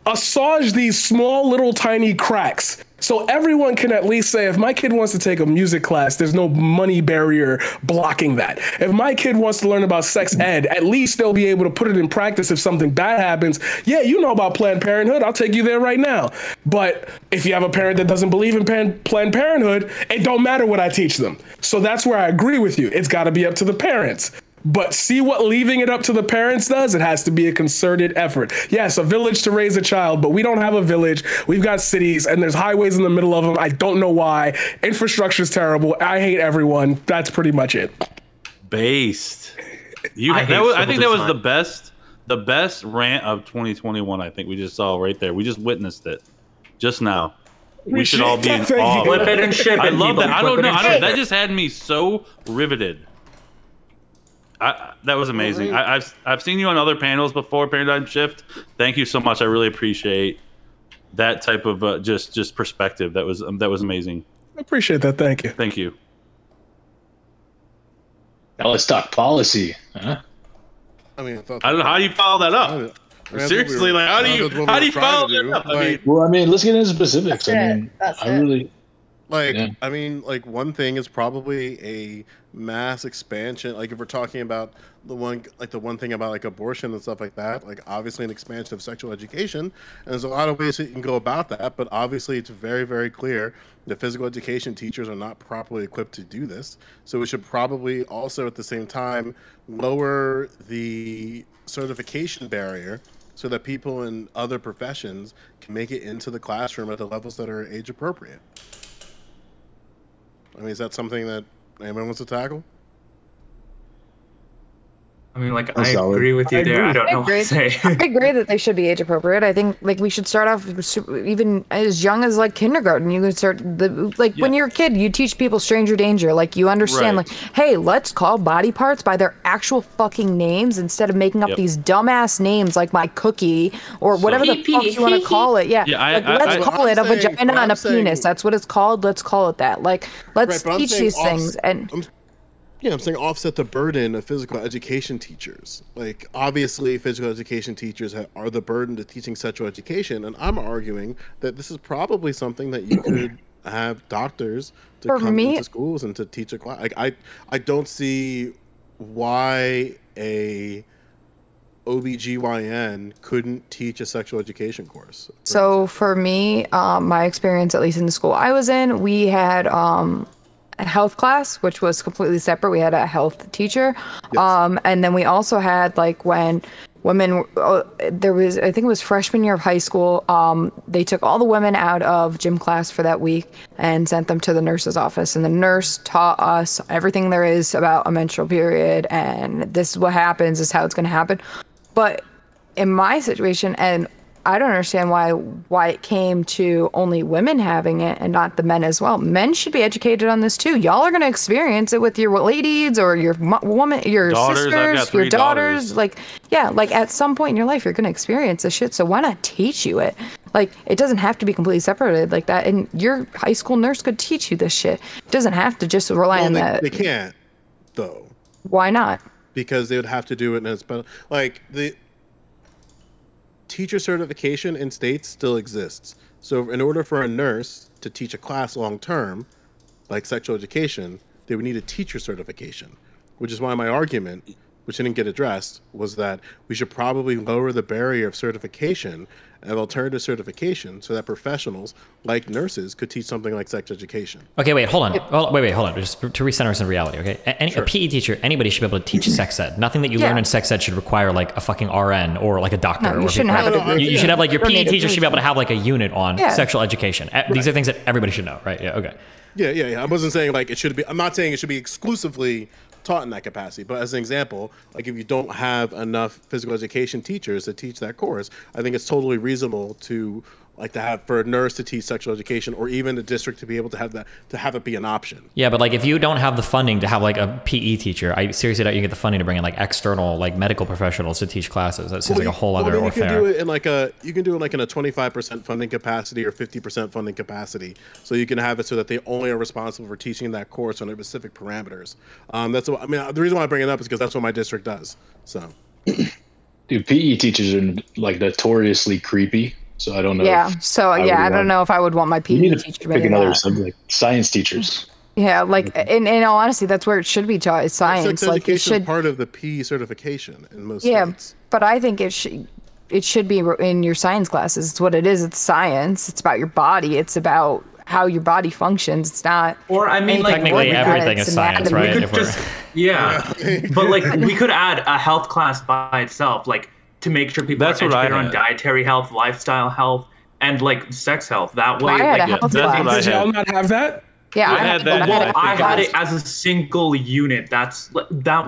assuage these small little tiny cracks. So everyone can at least say, if my kid wants to take a music class, there's no money barrier blocking that. If my kid wants to learn about sex ed, at least they'll be able to put it in practice if something bad happens. Yeah, you know about Planned Parenthood. I'll take you there right now. But if you have a parent that doesn't believe in Planned Parenthood, it don't matter what I teach them. So that's where I agree with you. It's got to be up to the parents. But see what leaving it up to the parents does? It has to be a concerted effort. Yes, a village to raise a child, but we don't have a village. We've got cities and there's highways in the middle of them. I don't know why. Infrastructure's terrible. I hate everyone. That's pretty much it. Based. I think that was the best rant of 2021. I think we just saw right there. We just witnessed it just now. We should all be in awe. Flip it and ship it. I love that. I don't know. That just had me so riveted. That was amazing. I've seen you on other panels before, Paradigm Shift. Thank you so much. I really appreciate that type of just perspective. That was amazing. I appreciate that. Thank you. Thank you. Now let's talk policy. Huh? I mean, I don't know how do you follow that up. Seriously, like how do you follow that up? Well, I mean, let's get into specifics. I mean, I really. Like, yeah. I mean, like, one thing is probably a mass expansion. Like, if we're talking about the one thing about, like, abortion and stuff like that, like, obviously an expansion of sexual education. And there's a lot of ways that you can go about that. But obviously, it's very, very clear that physical education teachers are not properly equipped to do this. So we should probably also, at the same time, lower the certification barrier so that people in other professions can make it into the classroom at the levels that are age appropriate. I mean, is that something that anyone wants to tackle? I mean, like, I agree with you there. I don't know what to say. I agree that they should be age appropriate. I think, like, we should start off even as young as, like, kindergarten. You can start, when you're a kid, you teach people stranger danger. Like, you understand, like, hey, let's call body parts by their actual fucking names instead of making up these dumbass names like my cookie or whatever the fuck you want to call it. Yeah, let's call it a vagina and a penis. That's what it's called. Let's call it that. Like, let's teach these things. And yeah, I'm saying offset the burden of physical education teachers. Like, obviously, physical education teachers are the burden to teaching sexual education, and I'm arguing that this is probably something that you could have doctors to come into schools and to teach a class. Like, I don't see why a OB/GYN couldn't teach a sexual education course. So, for me, my experience, at least in the school I was in, we had a health class, which was completely separate. We had a health teacher. Yes. And then we also had, like, when women, there was, I think it was freshman year of high school, they took all the women out of gym class for that week and sent them to the nurse's office. And the nurse taught us everything there is about a menstrual period, and this is what happens, this is how it's going to happen. But in my situation, and I don't understand why it came to only women having it and not the men as well. Men should be educated on this too. Y'all are going to experience it with your ladies or your woman, your daughters, sisters, your daughters. Like, yeah, like at some point in your life, you're going to experience this shit. So why not teach you it? Like, it doesn't have to be completely separated like that. And your high school nurse could teach you this shit. It doesn't have to just rely on that. They can't, though. Why not? Because they would have to do it, and it's better. Like, the teacher certification in states still exists. So in order for a nurse to teach a class long term, like sexual education, they would need a teacher certification, which is why my argument, which didn't get addressed, was that we should probably lower the barrier of certification and have alternative certification so that professionals like nurses could teach something like sex education. Okay, wait, hold on. Oh, wait, hold on. Just to recenter us in reality, okay? A PE teacher, anybody should be able to teach sex ed. Nothing that you learn in sex ed should require like a fucking RN or like a doctor. No, you shouldn't have a degree. You should have like your PE teacher should be able to have like a unit on sexual education. These are things that everybody should know, right? Yeah, okay. Yeah. I wasn't saying like it should be, I'm not saying it should be exclusively taught in that capacity, but as an example, like if you don't have enough physical education teachers to teach that course, I think it's totally reasonable to like to have for a nurse to teach sexual education, or even the district to be able to have that, to have it be an option. Yeah, but like if you don't have the funding to have like a PE teacher, I seriously doubt you get the funding to bring in like external like medical professionals to teach classes. That seems like a whole other affair. You can do it in like a, you can do it like in a 25% funding capacity or 50% funding capacity. So you can have it so that they only are responsible for teaching that course on their specific parameters. That's what, I mean, the reason why I bring it up is because that's what my district does. So, dude, PE teachers are like notoriously creepy. So I don't know. Yeah. So yeah, I don't know if I would want my PE teacher to pick another subject, like science teachers. Yeah, like in all honesty, that's where it should be taught. Is science. Like it should part of the PE certification in most. Yeah, states. But I think it should be in your science classes. It's what it is. It's science. It's about your body. It's about how your body functions. It's not. Or I mean, like technically everything is science, right? We could just, but like we could add a health class by itself, like, to make sure people are educated on dietary health, lifestyle health, and like sex health. That way, did y'all not have that? Yeah, I had it as a single unit. That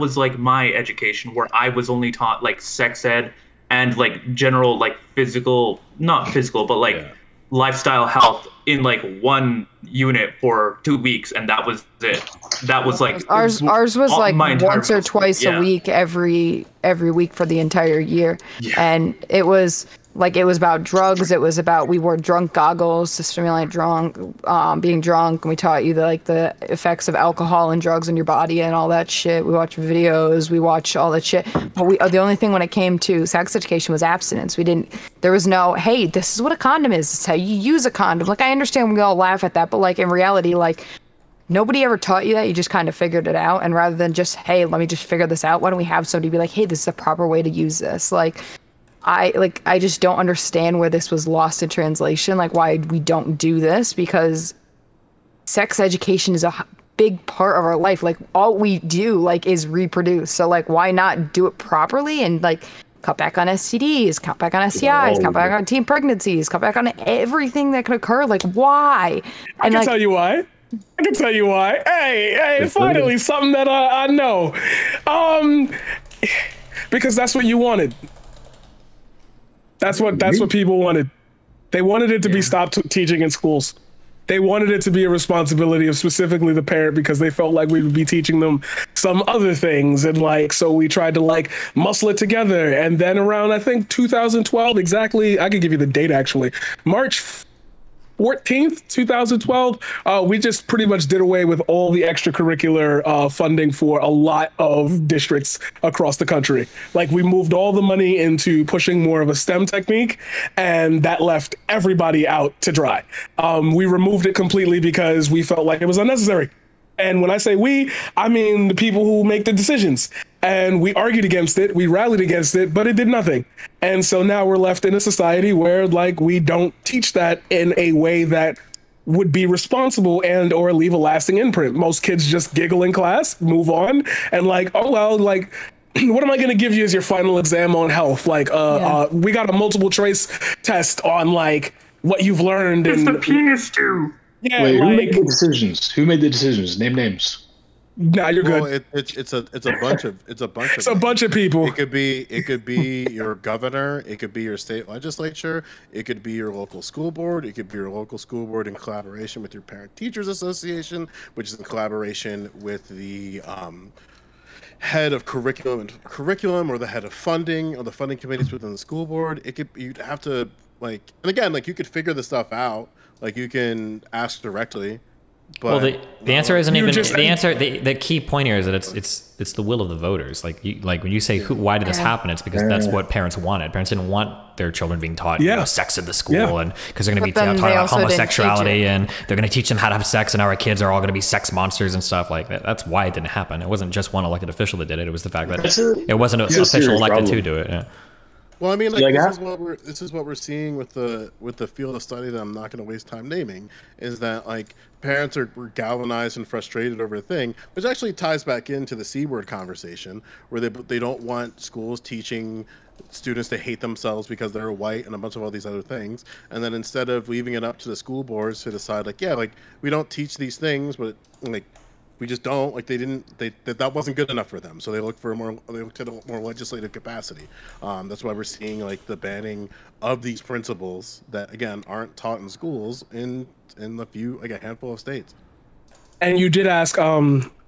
was like my education, where I was only taught like sex ed and like general like lifestyle health in like one unit for 2 weeks, and that was it. That was like ours was like once or twice a week every week for the entire year. And it was Like, it was about drugs. It was about, we wore drunk goggles to stimulate being drunk. And we taught you the effects of alcohol and drugs on your body and all that shit. We watched videos. We watched all that shit. But the only thing when it came to sex education was abstinence. There was no, hey, this is what a condom is. This is how you use a condom. Like, I understand we all laugh at that, but in reality, nobody ever taught you that. You just kind of figured it out. And rather than just, hey, let me just figure this out, why don't we have somebody be like, hey, this is the proper way to use this? I just don't understand where this was lost in translation, why we don't do this, because sex education is a big part of our life. All we do, is reproduce. So, why not do it properly and, cut back on STDs, cut back on STIs, cut back on teen pregnancies, cut back on everything that could occur? Why? And I can tell you why. I can tell you why. Hey, finally, something that I know. Because that's what you wanted. That's what people wanted. They wanted it to be stopped teaching in schools. They wanted it to be a responsibility of specifically the parent, because they felt like we would be teaching them some other things. And so we tried to muscle it together. And then around, I think 2012, exactly, I could give you the date actually, March 14th, 2012, we just pretty much did away with all the extracurricular funding for a lot of districts across the country. We moved all the money into pushing more of a STEM technique, and that left everybody out to dry. We removed it completely because we felt like it was unnecessary. And when I say we, I mean the people who make the decisions. And we argued against it, we rallied against it, but it did nothing. And so now we're left in a society where we don't teach that in a way that would be responsible and or leave a lasting imprint. Most kids just giggle in class, move on, and oh well, what am I going to give you as your final exam on health? We got a multiple choice test on what you've learned. It's the penis do. Yeah, wait, who made the decisions? Who made the decisions? Name names. Nah, you're good. Well, it's a bunch of people. It could be your governor. It could be your state legislature. It could be your local school board. It could be your local school board in collaboration with your parent teachers association, which is in collaboration with the head of curriculum or the head of funding or the funding committees within the school board. You'd have to and again you could figure this stuff out. You can ask directly. But, well, the answer isn't even the answer. The key point here is that it's the will of the voters. When you say why did this happen, it's because that's what parents wanted. Parents didn't want their children being taught sex at the school, and because they're going to be taught about homosexuality, and they're going to teach them how to have sex, and our kids are all going to be sex monsters and stuff like that. That's why it didn't happen. It wasn't just one elected official that did it. It was the fact that it wasn't an official elected to do it. Yeah. Well, I mean, this is what we're seeing with the field of study that I'm not going to waste time naming, is that parents were galvanized and frustrated over a thing, which actually ties back into the C-word conversation, where they don't want schools teaching students to hate themselves because they're white and a bunch of all these other things, and then instead of leaving it up to the school boards to decide, we don't teach these things, but we just don't that wasn't good enough for them, so they looked at a more legislative capacity. That's why we're seeing the banning of these principles that again aren't taught in schools in the few a handful of states. And you did ask,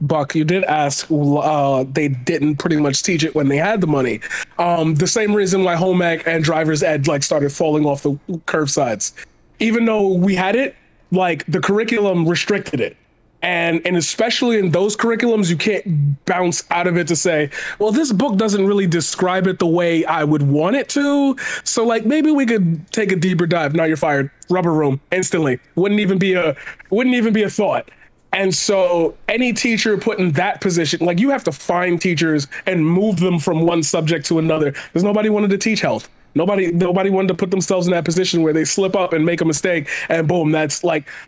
Buck, you did ask, they didn't pretty much teach it when they had the money. The same reason why home ec and driver's ed started falling off the curbsides, even though we had it, the curriculum restricted it. And especially in those curriculums, you can't bounce out of it to say, well, this book doesn't really describe it the way I would want it to. So maybe we could take a deeper dive. Now you're fired. Rubber room instantly. Wouldn't even be a thought. And so any teacher put in that position, you have to find teachers and move them from one subject to another, because nobody wanted to teach health. Nobody wanted to put themselves in that position where they slip up and make a mistake, and boom, that's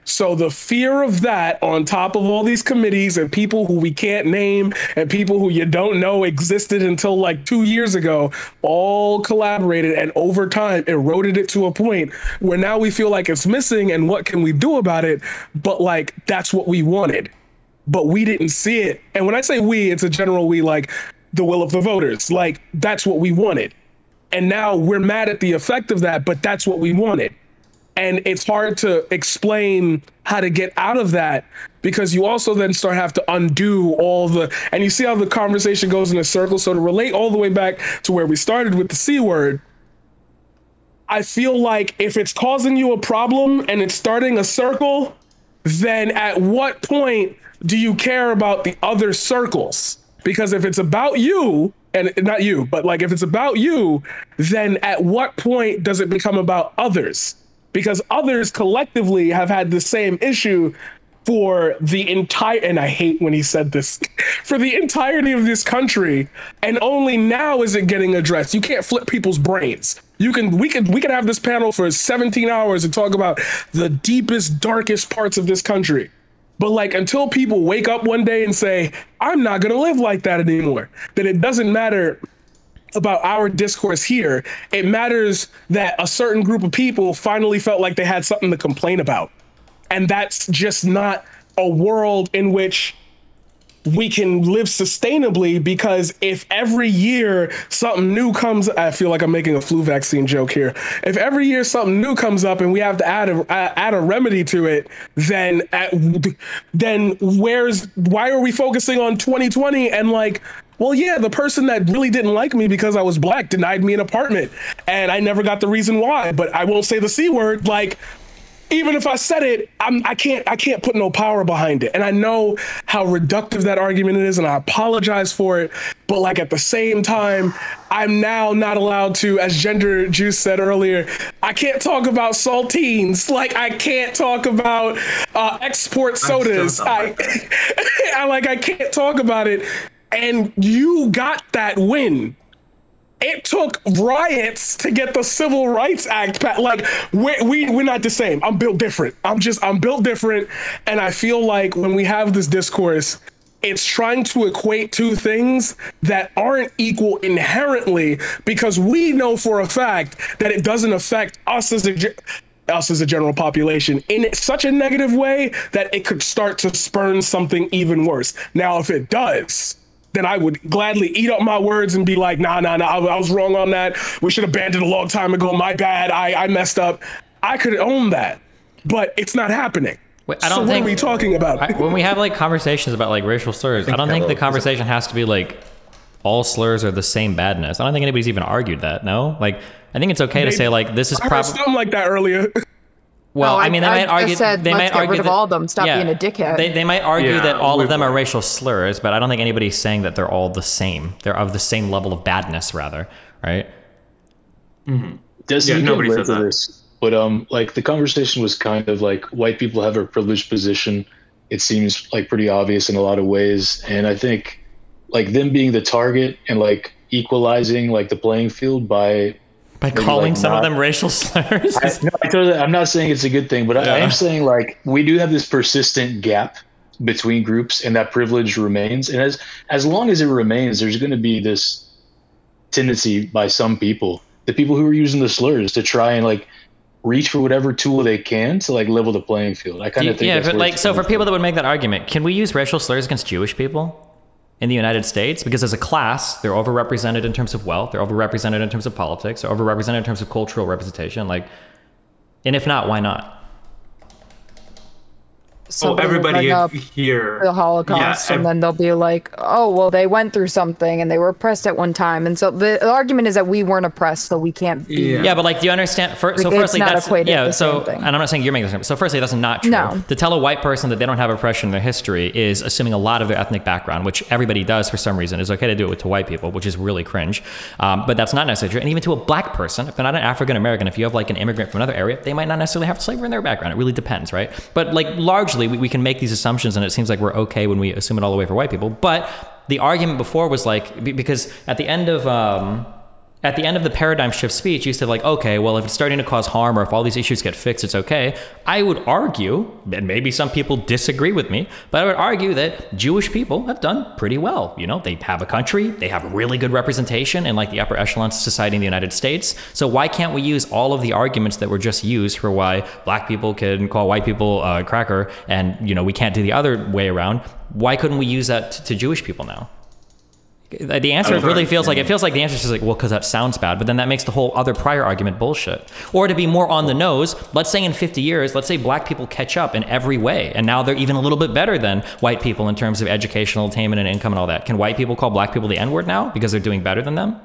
so the fear of that on top of all these committees and people who we can't name and people who you don't know existed until 2 years ago, all collaborated and over time eroded it to a point where now we feel it's missing and what can we do about it? But that's what we wanted, but we didn't see it. And when I say we, it's a general we, the will of the voters, that's what we wanted. And now we're mad at the effect of that, but that's what we wanted. And it's hard to explain how to get out of that, because you also then have to undo all the, and you see how the conversation goes in a circle. So to relate all the way back to where we started with the C word, I feel like if it's causing you a problem and it's starting a circle, then at what point do you care about the other circles? Because if it's about you, and not you, but like if it's about you, then at what point does it become about others? Because others collectively have had the same issue for the entire, and I hate when he said this, for the entirety of this country, and only now is it getting addressed. You can't flip people's brains. You can, we can have this panel for 17 hours and talk about the deepest, darkest parts of this country. But like, until people wake up one day and say, I'm not gonna live like that anymore, then it doesn't matter about our discourse here. It matters that a certain group of people finally felt like they had something to complain about. And that's just not a world in which we can live sustainably, because if every year something new comes, I feel like I'm making a flu vaccine joke here. If every year something new comes up and we have to add a remedy to it, then why are we focusing on 2020 and like, well, yeah, the person that really didn't like me because I was black denied me an apartment and I never got the reason why, but I won't say the C word. Like, even if I said it, I can't put no power behind it. And I know how reductive that argument is, and I apologize for it. But like, at the same time, I'm now not allowed to, as Gender Juice said earlier, I can't talk about saltines. Like, I can't talk about export sodas. I can't talk about it. And you got that win. It took riots to get the Civil Rights Act passed. Like, we're not the same. I'm built different. I'm built different. And I feel like when we have this discourse, it's trying to equate two things that aren't equal inherently, because we know for a fact that it doesn't affect us as a general population in such a negative way that it could start to spurn something even worse. Now, if it does, then I would gladly eat up my words and be like, nah, I was wrong on that. We should have banned it a long time ago. My bad, I messed up. I could own that, but it's not happening. Wait, what are we talking about? When we have like conversations about like racial slurs, I don't think the conversation has to be like, all slurs are the same badness. I don't think anybody's even argued that, no? Like, I think it's okay to say like, this is probably- something like that earlier. Well, no, I mean, they might argue that all of them. Stop being a dickhead. They might argue that all of them are racial slurs, but I don't think anybody's saying that they're all the same. They're of the same level of badness, rather, right? Mm-hmm. Nobody says that. This, but like, the conversation was kind of like, white people have a privileged position. It seems like pretty obvious in a lot of ways, and I think like them being the target and like equalizing like the playing field by. By calling like some of them racial slurs? I'm not saying it's a good thing, but I am saying like, we do have this persistent gap between groups, and that privilege remains. And as long as it remains, there's going to be this tendency by some people, the people who are using the slurs, to try and like reach for whatever tool they can to like level the playing field. I kind of think that's but like, so for people that would make that argument, can we use racial slurs against Jewish people in the United States? Because as a class, they're overrepresented in terms of wealth, they're overrepresented in terms of politics, they're overrepresented in terms of cultural representation. Like, and if not, why not? So everybody here, the Holocaust, and then they'll be like, oh, well, they went through something and they were oppressed at one time. And so the argument is that we weren't oppressed, so we can't be. Yeah, but like, do you understand? Firstly, that's not the same thing. And I'm not saying you're making this argument. So firstly, that's not true. No. To tell a white person that they don't have oppression in their history is assuming a lot of their ethnic background, which everybody does for some reason. It's okay to do it to white people, which is really cringe. But that's not necessarily true. And even to a black person, if they're not an African-American, if you have like an immigrant from another area, they might not necessarily have slavery in their background. It really depends, right? But like, largely, we can make these assumptions, and it seems like we're okay when we assume it all the way for white people. But the argument before was like, because at the end of the paradigm shift speech, you said like, okay, well, if it's starting to cause harm, or if all these issues get fixed, it's okay. I would argue, and maybe some people disagree with me, but I would argue that Jewish people have done pretty well. You know, they have a country, they have really good representation in like the upper echelons of society in the United States. So why can't we use all of the arguments that were just used for why black people can call white people cracker, and you know, we can't do the other way around? Why couldn't we use that to Jewish people now? The answer really feels like, it feels like the answer is like, well, because that sounds bad, but then that makes the whole other prior argument bullshit. Or to be more on the nose, let's say in 50 years, let's say black people catch up in every way, and now they're even a little bit better than white people in terms of educational attainment and income and all that. Can white people call black people the N-word now because they're doing better than them?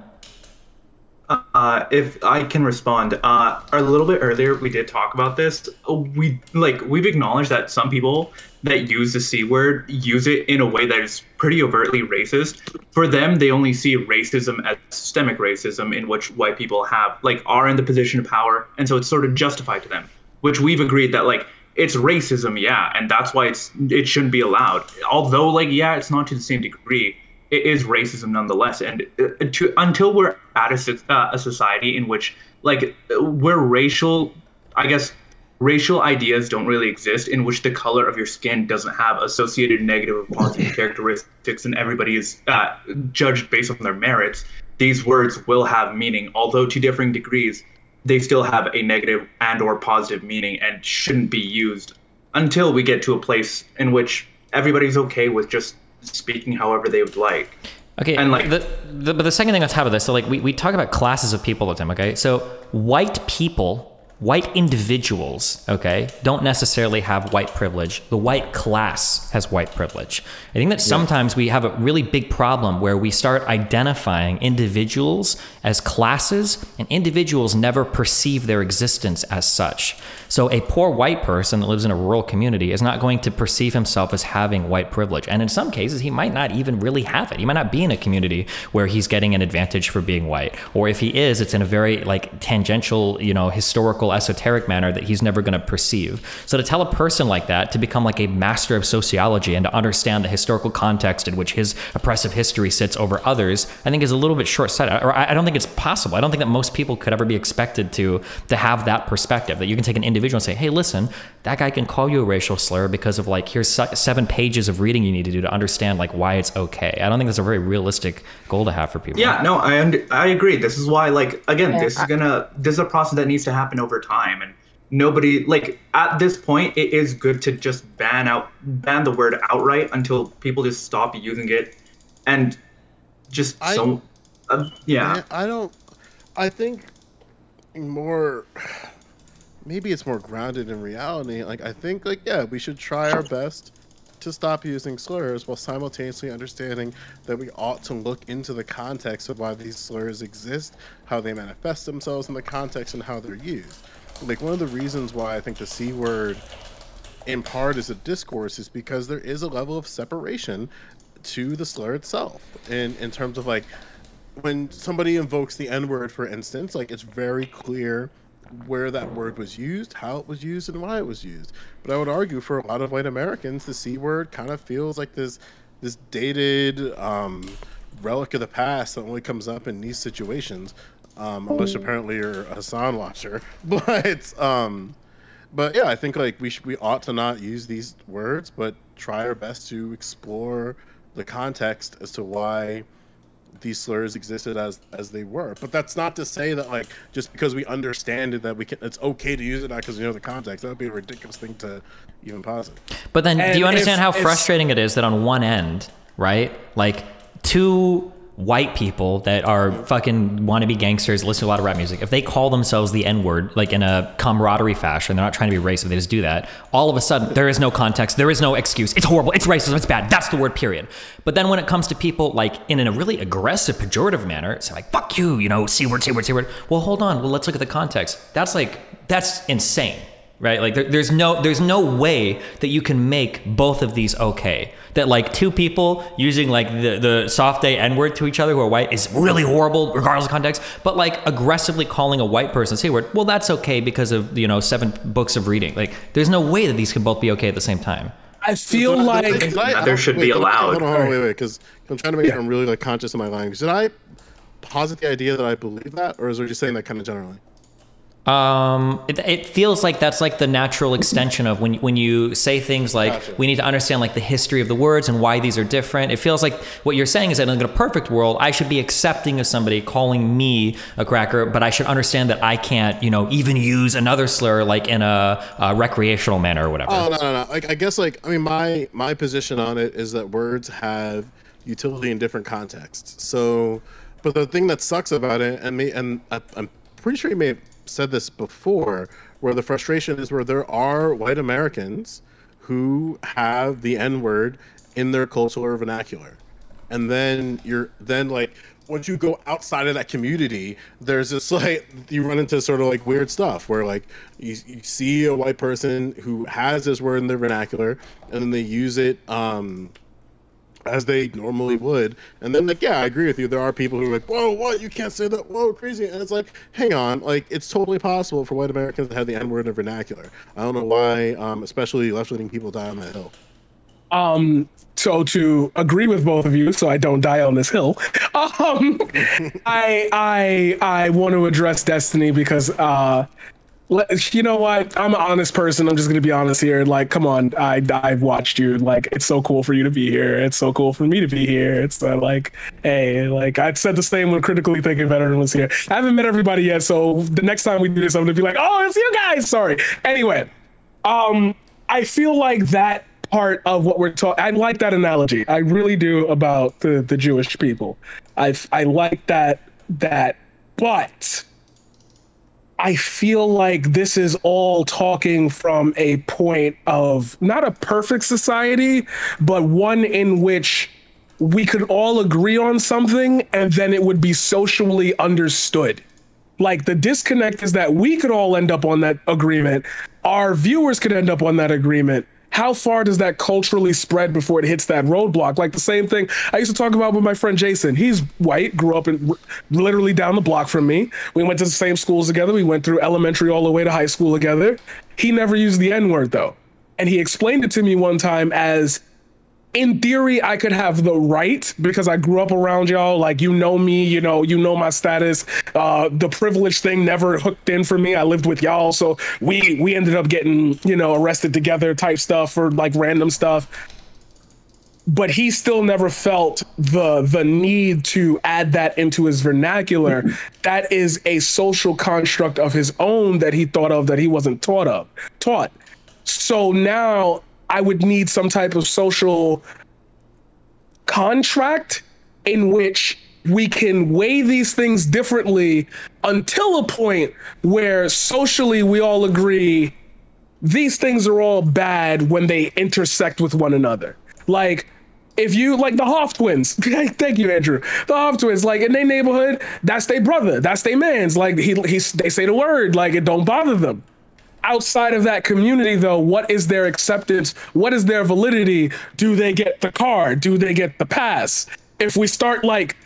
If I can respond, a little bit earlier, we did talk about this. We've acknowledged that some people that use the C word use it in a way that is pretty overtly racist. For them, they only see racism as systemic racism in which white people have, are in the position of power. And so it's sort of justified to them, which we've agreed that, it's racism, yeah. And that's why it shouldn't be allowed. Although, yeah, it's not to the same degree. It is racism nonetheless, and until we're at a society in which, where racial ideas don't really exist, in which the color of your skin doesn't have associated negative or positive characteristics, and everybody is judged based on their merits, these words will have meaning, although to differing degrees. They still have a negative and or positive meaning and shouldn't be used until we get to a place in which everybody's okay with just speaking however they would like. Okay, and but the second thing on top of this, so we talk about classes of people all the time, okay? So white people, white individuals, okay, don't necessarily have white privilege. The white class has white privilege. I think that sometimes we have a really big problem where we start identifying individuals as classes, and individuals never perceive their existence as such. So a poor white person that lives in a rural community is not going to perceive himself as having white privilege. And in some cases, he might not even really have it. He might not be in a community where he's getting an advantage for being white. Or if he is, it's in a very tangential, historical, esoteric manner that he's never going to perceive. So to tell a person like that to become a master of sociology and to understand the historical context in which his oppressive history sits over others, I think is a little bit short-sighted. Or I don't think it's possible. I don't think that most people could ever be expected to have that perspective, that you can take an individual and say, hey, listen, that guy can call you a racial slur because of here's 7 pages of reading you need to do to understand why it's okay. I don't think that's a very realistic goal to have for people. Yeah, no, I agree. This is why, again, yeah, this is a process that needs to happen over time, and nobody, at this point, it is good to just ban the word outright until people just stop using it, and just yeah. I think more. Maybe it's more grounded in reality. I think, yeah, we should try our best to stop using slurs while simultaneously understanding that we ought to look into the context of why these slurs exist, how they manifest themselves in the context, and how they're used. One of the reasons why I think the C word in part is a discourse is because there is a level of separation to the slur itself. In terms of, when somebody invokes the N word, for instance, it's very clear where that word was used, how it was used, and why it was used. But I would argue for a lot of white Americans, the C word kind of feels like this dated relic of the past that only comes up in these situations, unless apparently you're a Hasan watcher. But yeah, I think we ought to not use these words, but try our best to explore the context as to why these slurs existed as they were. But that's not to say that just because we understand it that it's okay to use it now because we know the context. That would be a ridiculous thing to even posit. But then, and do you understand how frustrating it is that on one end, right, two white people that are fucking wannabe gangsters, listen to a lot of rap music, if they call themselves the N-word, in a camaraderie fashion, they're not trying to be racist, they just do that, all of a sudden, there is no context, there is no excuse, it's horrible, it's racism, it's bad, that's the word, period. But then when it comes to people, in a really aggressive, pejorative manner, it's fuck you, C-word, C-word, C-word, well, hold on, well, let's look at the context. That's that's insane. Right? There's no way that you can make both of these okay. That two people using the soft A N-word to each other who are white is really horrible regardless of context, but aggressively calling a white person C-word, well, that's okay because of 7 books of reading. There's no way that these can both be okay at the same time. I feel there should be allowed. Hold on, wait, because I'm trying to make sure I'm really conscious of my language. Did I posit the idea that I believe that, or is what you're saying that kind of generally? It feels that's the natural extension of when you say things like, gotcha, we need to understand the history of the words and why these are different. It feels what you're saying is that in a perfect world, I should be accepting of somebody calling me a cracker, but I should understand that I can't, even use another slur in a recreational manner or whatever. Oh, no. I guess my position on it is that words have utility in different contexts. So, but the thing that sucks about it, and I'm pretty sure you may have said this before, where the frustration is where there are white Americans who have the N-word in their cultural vernacular, and then you're once you go outside of that community, there's this like, you run into sort of like weird stuff where like you see a white person who has this word in their vernacular and then they use it as they normally would. And then like, yeah, I agree with you. There are people who are like, whoa, what? You can't say that. Whoa, crazy. And it's like, hang on. Like, it's totally possible for white Americans to have the N-word in their vernacular. I don't know why, especially left-leaning people die on that hill. So to agree with both of you, so I don't die on this hill, I want to address Destiny because, you know what? I'm an honest person. I'm just gonna be honest here. Like, come on, I've watched you. Like, it's so cool for you to be here. It's so cool for me to be here. It's like, hey, like I said the same when Critically Thinking Veteran was here. I haven't met everybody yet, so the next time we do this, I'm gonna be like, oh, it's you guys. Sorry. Anyway, I feel like that part of what we're talking. I like that analogy. I really do about the Jewish people. I like that, but I feel like this is all talking from a point of not a perfect society, but one in which we could all agree on something and then it would be socially understood. Like, the disconnect is that we could all end up on that agreement. Our viewers could end up on that agreement. How far does that culturally spread before it hits that roadblock? Like the same thing I used to talk about with my friend Jason. He's white, grew up in literally down the block from me. We went to the same schools together. We went through elementary all the way to high school together. He never used the N-word though. And he explained it to me one time as, in theory, I could have the right because I grew up around y'all. Like, you know me, you know my status. The privilege thing never hooked in for me. I lived with y'all. So we ended up getting, arrested together type stuff or like random stuff. But he still never felt the need to add that into his vernacular. That is a social construct of his own that he thought of that he wasn't taught. So now I would need some type of social contract in which we can weigh these things differently until a point where socially we all agree these things are all bad when they intersect with one another. Like, if you like the Hoff twins, thank you, Andrew. The Hoff twins, like in their neighborhood, that's their brother, that's their man's. Like they say the word, like it don't bother them. Outside of that community, though, what is their acceptance? What is their validity? Do they get the card? Do they get the pass? If we start like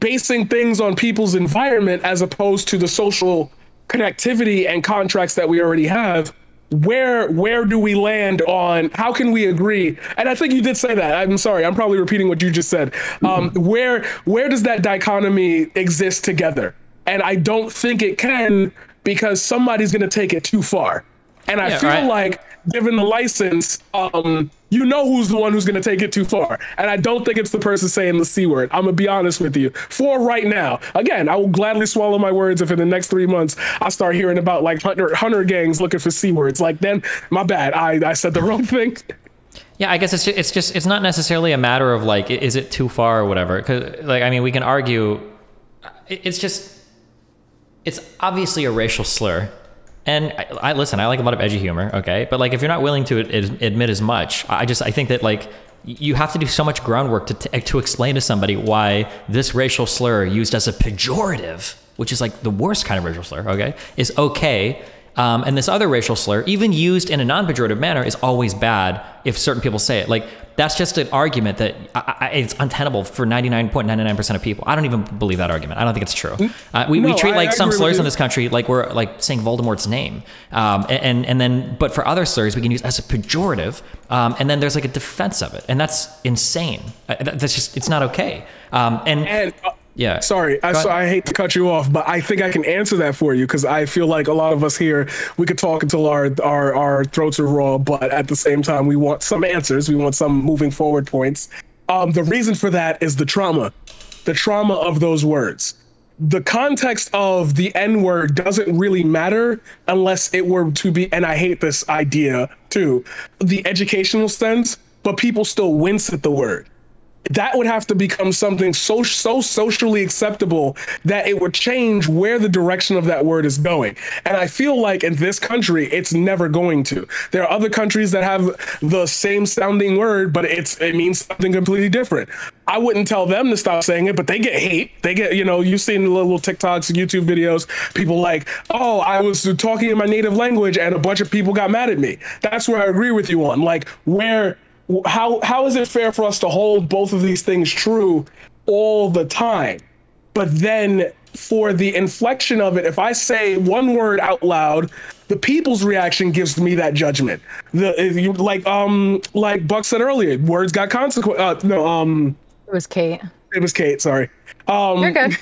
basing things on people's environment as opposed to the social connectivity and contracts that we already have, where do we land on how can we agree? And I think you did say that. I'm sorry, I'm probably repeating what you just said. Mm-hmm. Where does that dichotomy exist together? And I don't think it can, because somebody's gonna take it too far. And I feel like, given the license, you know who's the one who's gonna take it too far. And I don't think it's the person saying the C word. I'm gonna be honest with you, for right now. Again, I will gladly swallow my words if in the next 3 months I start hearing about like hunter gangs looking for C words. Like, then, my bad, I said the wrong thing. Yeah, I guess it's just, it's not necessarily a matter of like, is it too far or whatever? 'Cause like, I mean, we can argue, it's just, it's obviously a racial slur. And listen, I like a lot of edgy humor, okay? But like, if you're not willing to admit as much, I think that like, you have to do so much groundwork to explain to somebody why this racial slur used as a pejorative, which is like the worst kind of racial slur, okay, is okay. And this other racial slur, even used in a non-pejorative manner, is always bad if certain people say it. Like, that's just an argument that it's untenable for 99.99% of people. I don't even believe that argument. I don't think it's true. We treat like some slurs in this country like we're like saying Voldemort's name. But for other slurs, we can use as a pejorative. And then there's like a defense of it. And that's insane. That's just, it's not okay. Yeah. Sorry, I hate to cut you off, but I think I can answer that for you because I feel like a lot of us here, we could talk until our throats are raw, but at the same time, we want some answers. We want some moving forward points. The reason for that is the trauma of those words. The context of the N-word doesn't really matter unless it were to be, and I hate this idea too, the educational sense, but people still wince at the word. that would have to become something so socially acceptable that it would change where the direction of that word is going. And I feel like in this country, it's never going to. There are other countries that have the same sounding word, but it means something completely different. I wouldn't tell them to stop saying it, but they get hate. They get, you know, you've seen little TikToks, YouTube videos, people like, oh, I was talking in my native language and a bunch of people got mad at me. That's where I agree with you on, like, where, how is it fair for us to hold both of these things true all the time? But then for the inflection of it, if I say one word out loud, the people's reaction gives me that judgment. Like Buck said earlier, words got consequence. It was Kate. It was Kate. Sorry. You're good.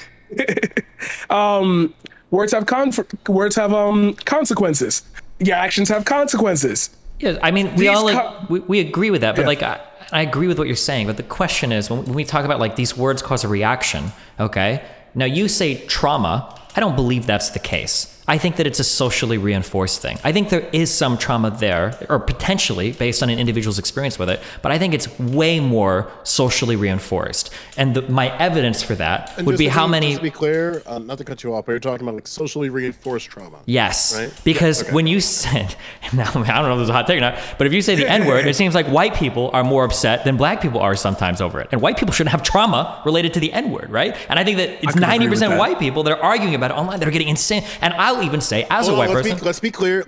Words have consequences. Your actions have consequences. Yeah, I mean, we agree with that, but yeah. Like, I agree with what you're saying, but the question is, when we talk about like these words cause a reaction, okay? Now you say trauma. I don't believe that's the case. I think that it's a socially reinforced thing. I think there is some trauma there, or potentially based on an individual's experience with it, but I think it's way more socially reinforced. And my evidence for that would be how many— Just to be clear, not to cut you off, but you're talking about like socially reinforced trauma. Yes, right? Because yeah, okay. When you said, now, I don't know if there's a hot take or not, but if you say the N-word, it seems like white people are more upset than black people are sometimes over it. And white people shouldn't have trauma related to the N-word, right? And I think that it's 90% white people that are arguing about it online, that are getting insane. And I'll even say, as a white person, let's be clear,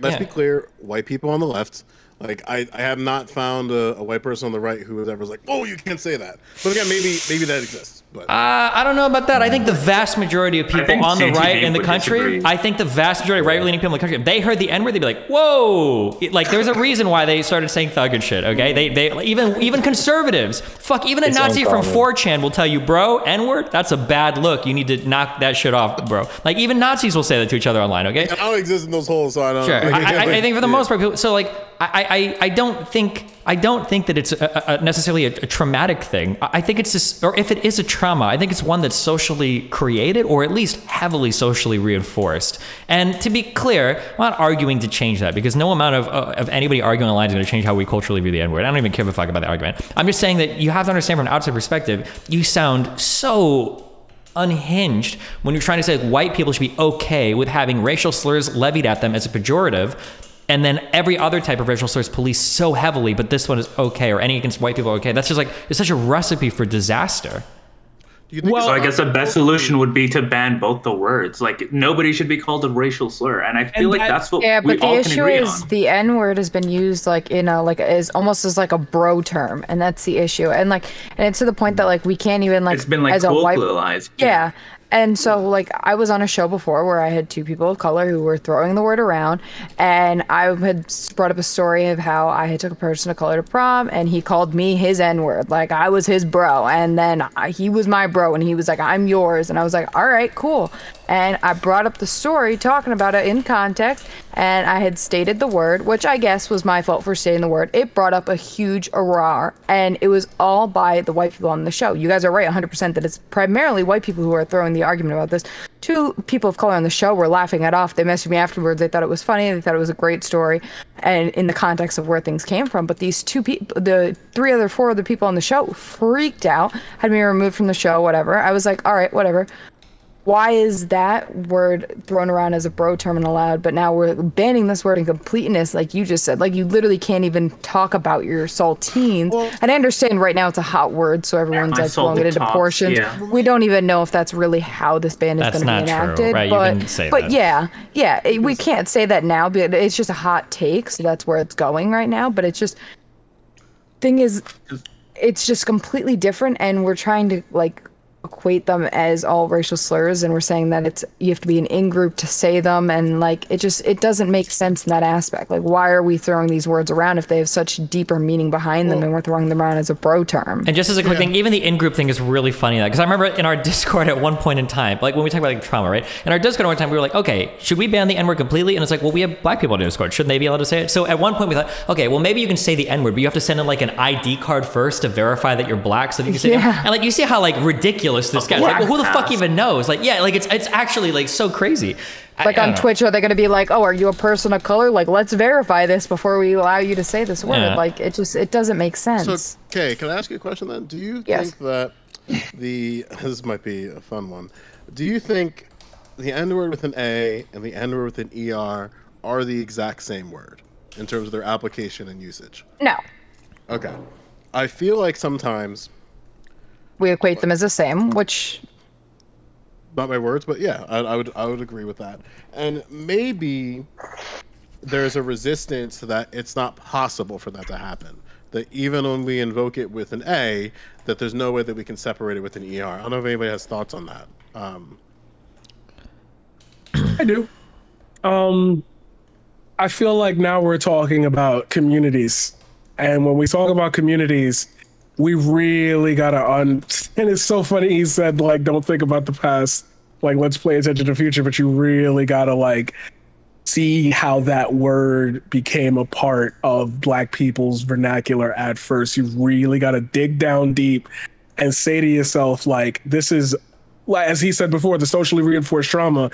white people on the left, like I have not found a white person on the right who was ever like, oh, you can't say that. But again, maybe that exists. But I don't know about that. I think the vast majority of people on the right in the country, I think the vast majority of right-leaning people in the country, if they heard the N-word, they'd be like, whoa. Like, there's a reason why they started saying thug and shit, okay? They even conservatives, fuck, even a Nazi from 4chan will tell you, bro, N-word, that's a bad look. You need to knock that shit off, bro. Like, even Nazis will say that to each other online, okay? I don't exist in those holes, so I don't. Sure. I think for the most part, people, so like, I don't think that it's necessarily a traumatic thing. I think it's just, or if it is a trauma, I think it's one that's socially created or at least heavily socially reinforced. And to be clear, I'm not arguing to change that because no amount of anybody arguing online is going to change how we culturally view the N-word. I don't even give a fuck about that argument. I'm just saying that you have to understand from an outside perspective, you sound so unhinged when you're trying to say that white people should be okay with having racial slurs levied at them as a pejorative. And then every other type of racial slur is policed so heavily, but this one is okay, or any against white people are okay. That's just like, it's such a recipe for disaster. Well, so I guess the best solution would be to ban both the words. Like, nobody should be called a racial slur, and I feel like that's what we all can agree on. Yeah, but the issue is the N-word has been used like in a is almost as like a bro term, and that's the issue. And like, and it's to the point that like we can't even like, it's been like colloquialized. Yeah. And so, like, I was on a show before where I had two people of color who were throwing the word around, and I had brought up a story of how I had took a person of color to prom, and he called me his N-word, like I was his bro, and then he was my bro, and he was like, I'm yours, and I was like, all right, cool. And I brought up the story, talking about it in context, and I had stated the word, which I guess was my fault for stating the word. It brought up a huge uproar, and it was all by the white people on the show. You guys are right 100% that it's primarily white people who are throwing the argument about this. Two people of color on the show were laughing it off. They messaged me afterwards. They thought it was funny. They thought it was a great story, and in the context of where things came from. But these two people, four other people on the show freaked out, had me removed from the show, whatever. I was like, all right, whatever. Why is that word thrown around as a bro term and allowed, but now we're banning this word in completeness, like you just said? Like, you literally can't even talk about your saltines. Well, and I understand right now it's a hot word, so everyone's like blowing it into portions. Yeah. We don't even know if that's really how this ban is going to be enacted. True, right? But yeah, we can't say that now, but it's just a hot take, so that's where it's going right now. But it's just, thing is, it's just completely different, and we're trying to like equate them as all racial slurs, and we're saying that it's, you have to be an in-group to say them, and like it doesn't make sense in that aspect. Like, why are we throwing these words around if they have such deeper meaning behind them, and we're throwing them around as a bro term? And just as a quick thing, even the in-group thing is really funny, because I remember in our Discord at one point in time, like when we talk about like trauma, right? In our Discord at one time, we were like, okay, should we ban the N-word completely? And it's like, well, we have black people on Discord, shouldn't they be allowed to say it? So at one point we thought, okay, well maybe you can say the N-word, but you have to send in like an ID card first to verify that you're black, so that you can say it. And like, you see how like ridiculous this guy, like, well, who the fuck even knows? Like, yeah, like it's actually like so crazy. Like on Twitch, are they going to be like, oh, are you a person of color? Like, let's verify this before we allow you to say this word. Yeah. Like, it just, it doesn't make sense. So, okay, can I ask you a question then? Do you think that the, this might be a fun one. Do you think the N word with an A and the N word with an ER are the exact same word in terms of their application and usage? No. Okay. I feel like sometimes we equate them as the same, which... Not my words, but yeah, I would agree with that. And maybe there's a resistance that it's not possible for that to happen. That even when we invoke it with an A, that there's no way that we can separate it with an ER. I don't know if anybody has thoughts on that. I do. I feel like now we're talking about communities. And when we talk about communities, we really gotta and it's so funny he said, like, don't think about the past, like, let's pay attention to the future, but you really gotta, like, see how that word became a part of Black people's vernacular at first. You really gotta dig down deep and say to yourself, like, this is, as he said before, the socially reinforced trauma.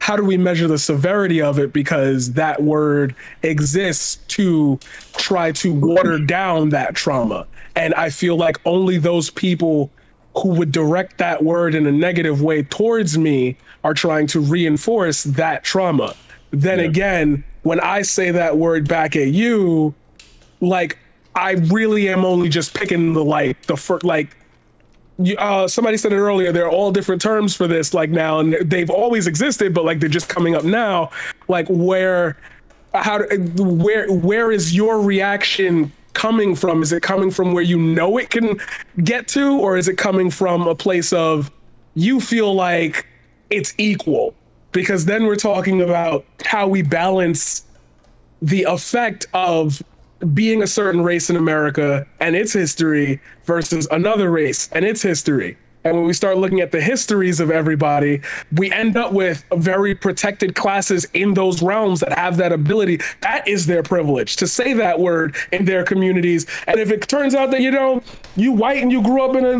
How do we measure the severity of it? Because that word exists to try to water down that trauma. And I feel like only those people who would direct that word in a negative way towards me are trying to reinforce that trauma. Then again, when I say that word back at you, like, I really am only just picking the, like, the first, like, somebody said it earlier, there are all different terms for this, like, now, and they've always existed, but, like, they're just coming up now. Like, where is your reaction coming from? Is it coming from where you know it can get to, or is it coming from a place of you feel like it's equal? Because then we're talking about how we balance the effect of being a certain race in America and its history versus another race and its history. And when we start looking at the histories of everybody, we end up with very protected classes in those realms that have that ability. That is their privilege to say that word in their communities. And if it turns out that, you know, you white and you grew up in a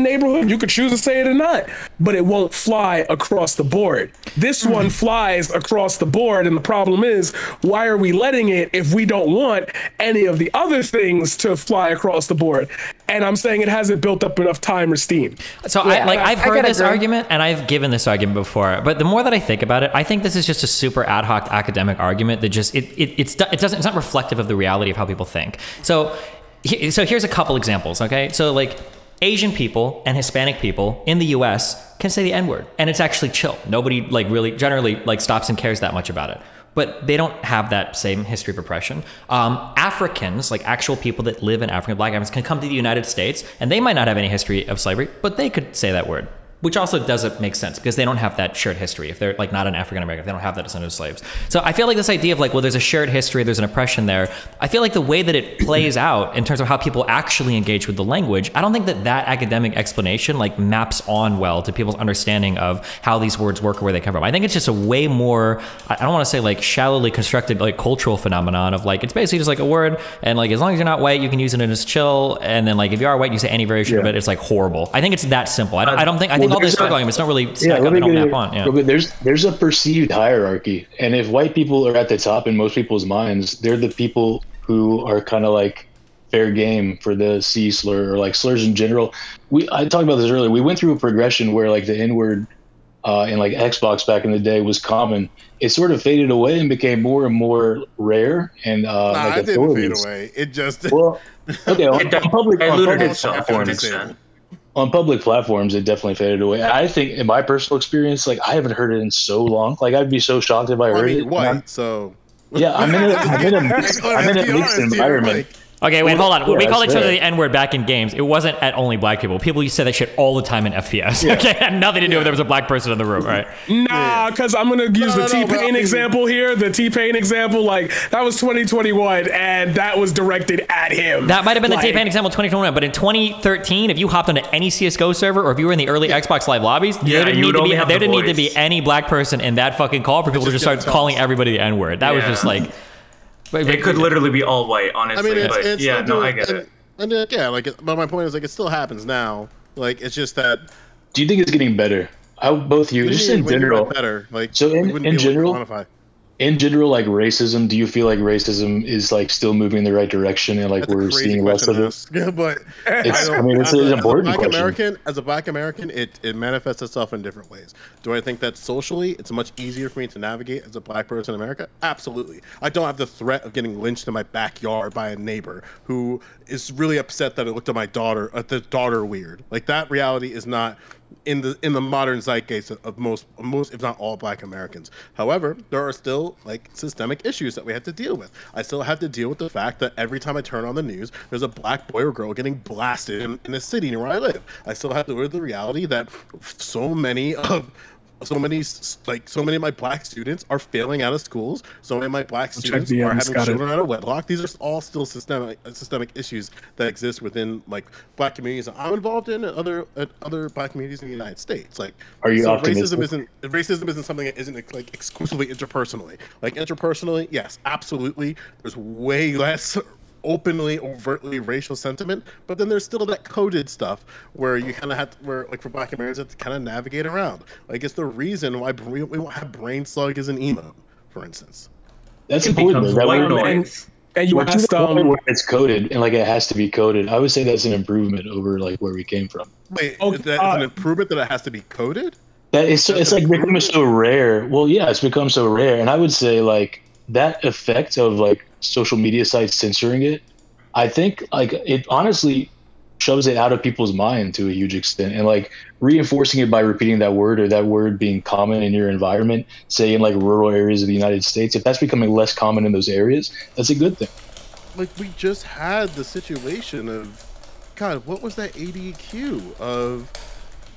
neighborhood, you could choose to say it or not, but it won't fly across the board. This one flies across the board. And the problem is, why are we letting it if we don't want any of the other things to fly across the board? And I'm saying it hasn't built up enough time or steam. So yeah, I've heard this argument, and I've given this argument before, but the more that I think about it, I think this is just a super ad hoc academic argument that just, it's not reflective of the reality of how people think. So here's a couple examples, okay? So, like, Asian people and Hispanic people in the US can say the N-word, and it's actually chill. Nobody, like, really generally, like, stops and cares that much about it. But they don't have that same history of oppression. Africans, like actual people that live in Africa, Black Africans, can come to the United States, and they might not have any history of slavery, but they could say that word, which also doesn't make sense because they don't have that shared history. If they're, like, not an African American, if they don't have that descent of slaves. So I feel like this idea of, like, well, there's a shared history, there's an oppression there. I feel like the way that it plays out in terms of how people actually engage with the language, I don't think that that academic explanation, like, maps on well to people's understanding of how these words work or where they come from. I think it's just a way more, I don't want to say, like, shallowly constructed, like, cultural phenomenon of, like, it's basically just like a word, and, like, as long as you're not white, you can use it and it's chill. And then, like, if you are white, you say any variation of it, it's, like, horrible. I think it's that simple. I think all this struggling, it's not really there's a perceived hierarchy, and if white people are at the top in most people's minds, they're the people who are kind of, like, fair game for the C slur or, like, slurs in general. I talked about this earlier. We went through a progression where, like, the N-word in, like, Xbox back in the day was common. It sort of faded away and became more and more rare. And like, it didn't fade away. It just on public platforms, it definitely faded away. I think, in my personal experience, like, I haven't heard it in so long. Like, I'd be so shocked if I heard it. What? So yeah, I'm in a mixed environment. Okay, wait, hold on. Yeah, we call each other the N-word back in games. It wasn't at only Black people. People used to say that shit all the time in FPS. Yeah. Okay, it had nothing to do with there was a Black person in the room, right? Nah, because I'm gonna use the T-Pain example here. The T-Pain example, like, that was 2021, and that was directed at him. That might have been, like, the T-Pain example 2021, but in 2013, if you hopped onto any CSGO server or if you were in the early Xbox Live lobbies, there didn't need to be any Black person in that fucking call for people to just start calling everybody the N-word. That was just like. It could literally be all white, honestly. I mean, it's yeah, no, I get it. And yeah, like, but my point is, like, it still happens now. Like, it's just that. Do you think it's getting better? both you, just in general. Better, like, so in general, like racism, do you feel like racism is like still moving in the right direction and like we're seeing less of it? Yeah, but it's, I mean, it's an important question. As a Black American, it manifests itself in different ways. Do I think that socially it's much easier for me to navigate as a Black person in America? Absolutely. I don't have the threat of getting lynched in my backyard by a neighbor who is really upset that it looked at my daughter, at the daughter weird. Like that reality is not in the modern zeitgeist of most, if not all, Black Americans. However, there are still like systemic issues that we have to deal with. I still have to deal with the fact that every time I turn on the news, there's a Black boy or girl getting blasted in a city near where I live. I still have to deal with the reality that so many of my Black students are failing out of schools. So many of my Black students are having children out of wedlock. These are all still systemic issues that exist within like Black communities that I'm involved in, and other Black communities in the United States. Like, are you optimistic? Racism isn't something that isn't like exclusively interpersonally. Like interpersonally, yes, absolutely. There's way less openly, overtly racial sentiment, but then there's still that coded stuff where you kind of have to, where like for Black Americans have to kind of navigate around. Like it's the reason why we won't have brain slug as an emo, for instance. That's important. And you asked where it's coded, and like it has to be coded. I would say that's an improvement over like where we came from. Wait, oh, is that an improvement that it has to be coded? That is so, it's like become so rare. Well, yeah, it's become so rare, and I would say like that effect of like social media sites censoring it, I think like it honestly shoves it out of people's mind to a huge extent, and like reinforcing it by repeating that word or that word being common in your environment, say in like rural areas of the United States, if that's becoming less common in those areas, that's a good thing. Like we just had the situation of, God, what was that ADQ of,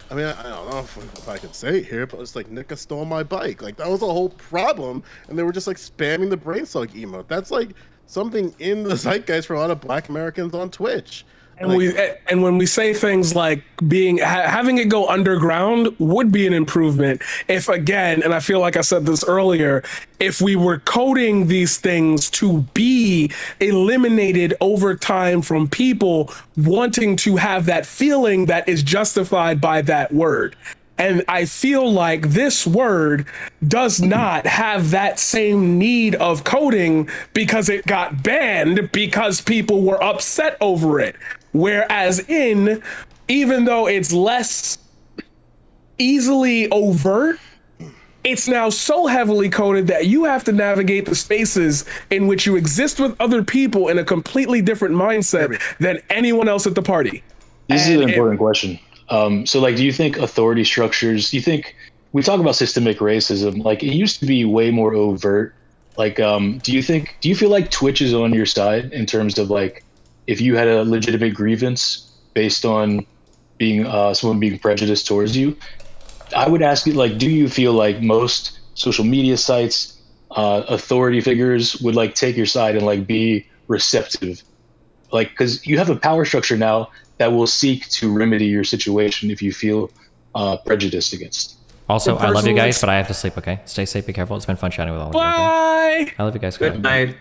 I mean, I don't know if I can say it here, but it's like, Nika stole my bike. Like, that was a whole problem, and they were just, like, spamming the brain slug emote. That's, like, something in the zeitgeist for a lot of Black Americans on Twitch. And like, when we say things like having it go underground would be an improvement if, again, and I feel like I said this earlier, if we were coding these things to be eliminated over time from people wanting to have that feeling that is justified by that word. And I feel like this word does not have that same need of coding because it got banned because people were upset over it. Whereas even though it's less easily overt, it's now so heavily coded that you have to navigate the spaces in which you exist with other people in a completely different mindset than anyone else at the party. This is an important question. So like, do you think authority structures, do you think we talk about systemic racism, like it used to be way more overt. Like, do you feel like Twitch is on your side in terms of like, if you had a legitimate grievance based on being, someone being prejudiced towards you, I would ask you, like, do you feel like most social media sites, authority figures would like take your side and like be receptive? Like, 'cause you have a power structure now that will seek to remedy your situation if you feel prejudiced against. Also, I love you guys, but I have to sleep, okay? Stay safe, be careful. It's been fun chatting with all of you. Bye! I love you guys. Good night.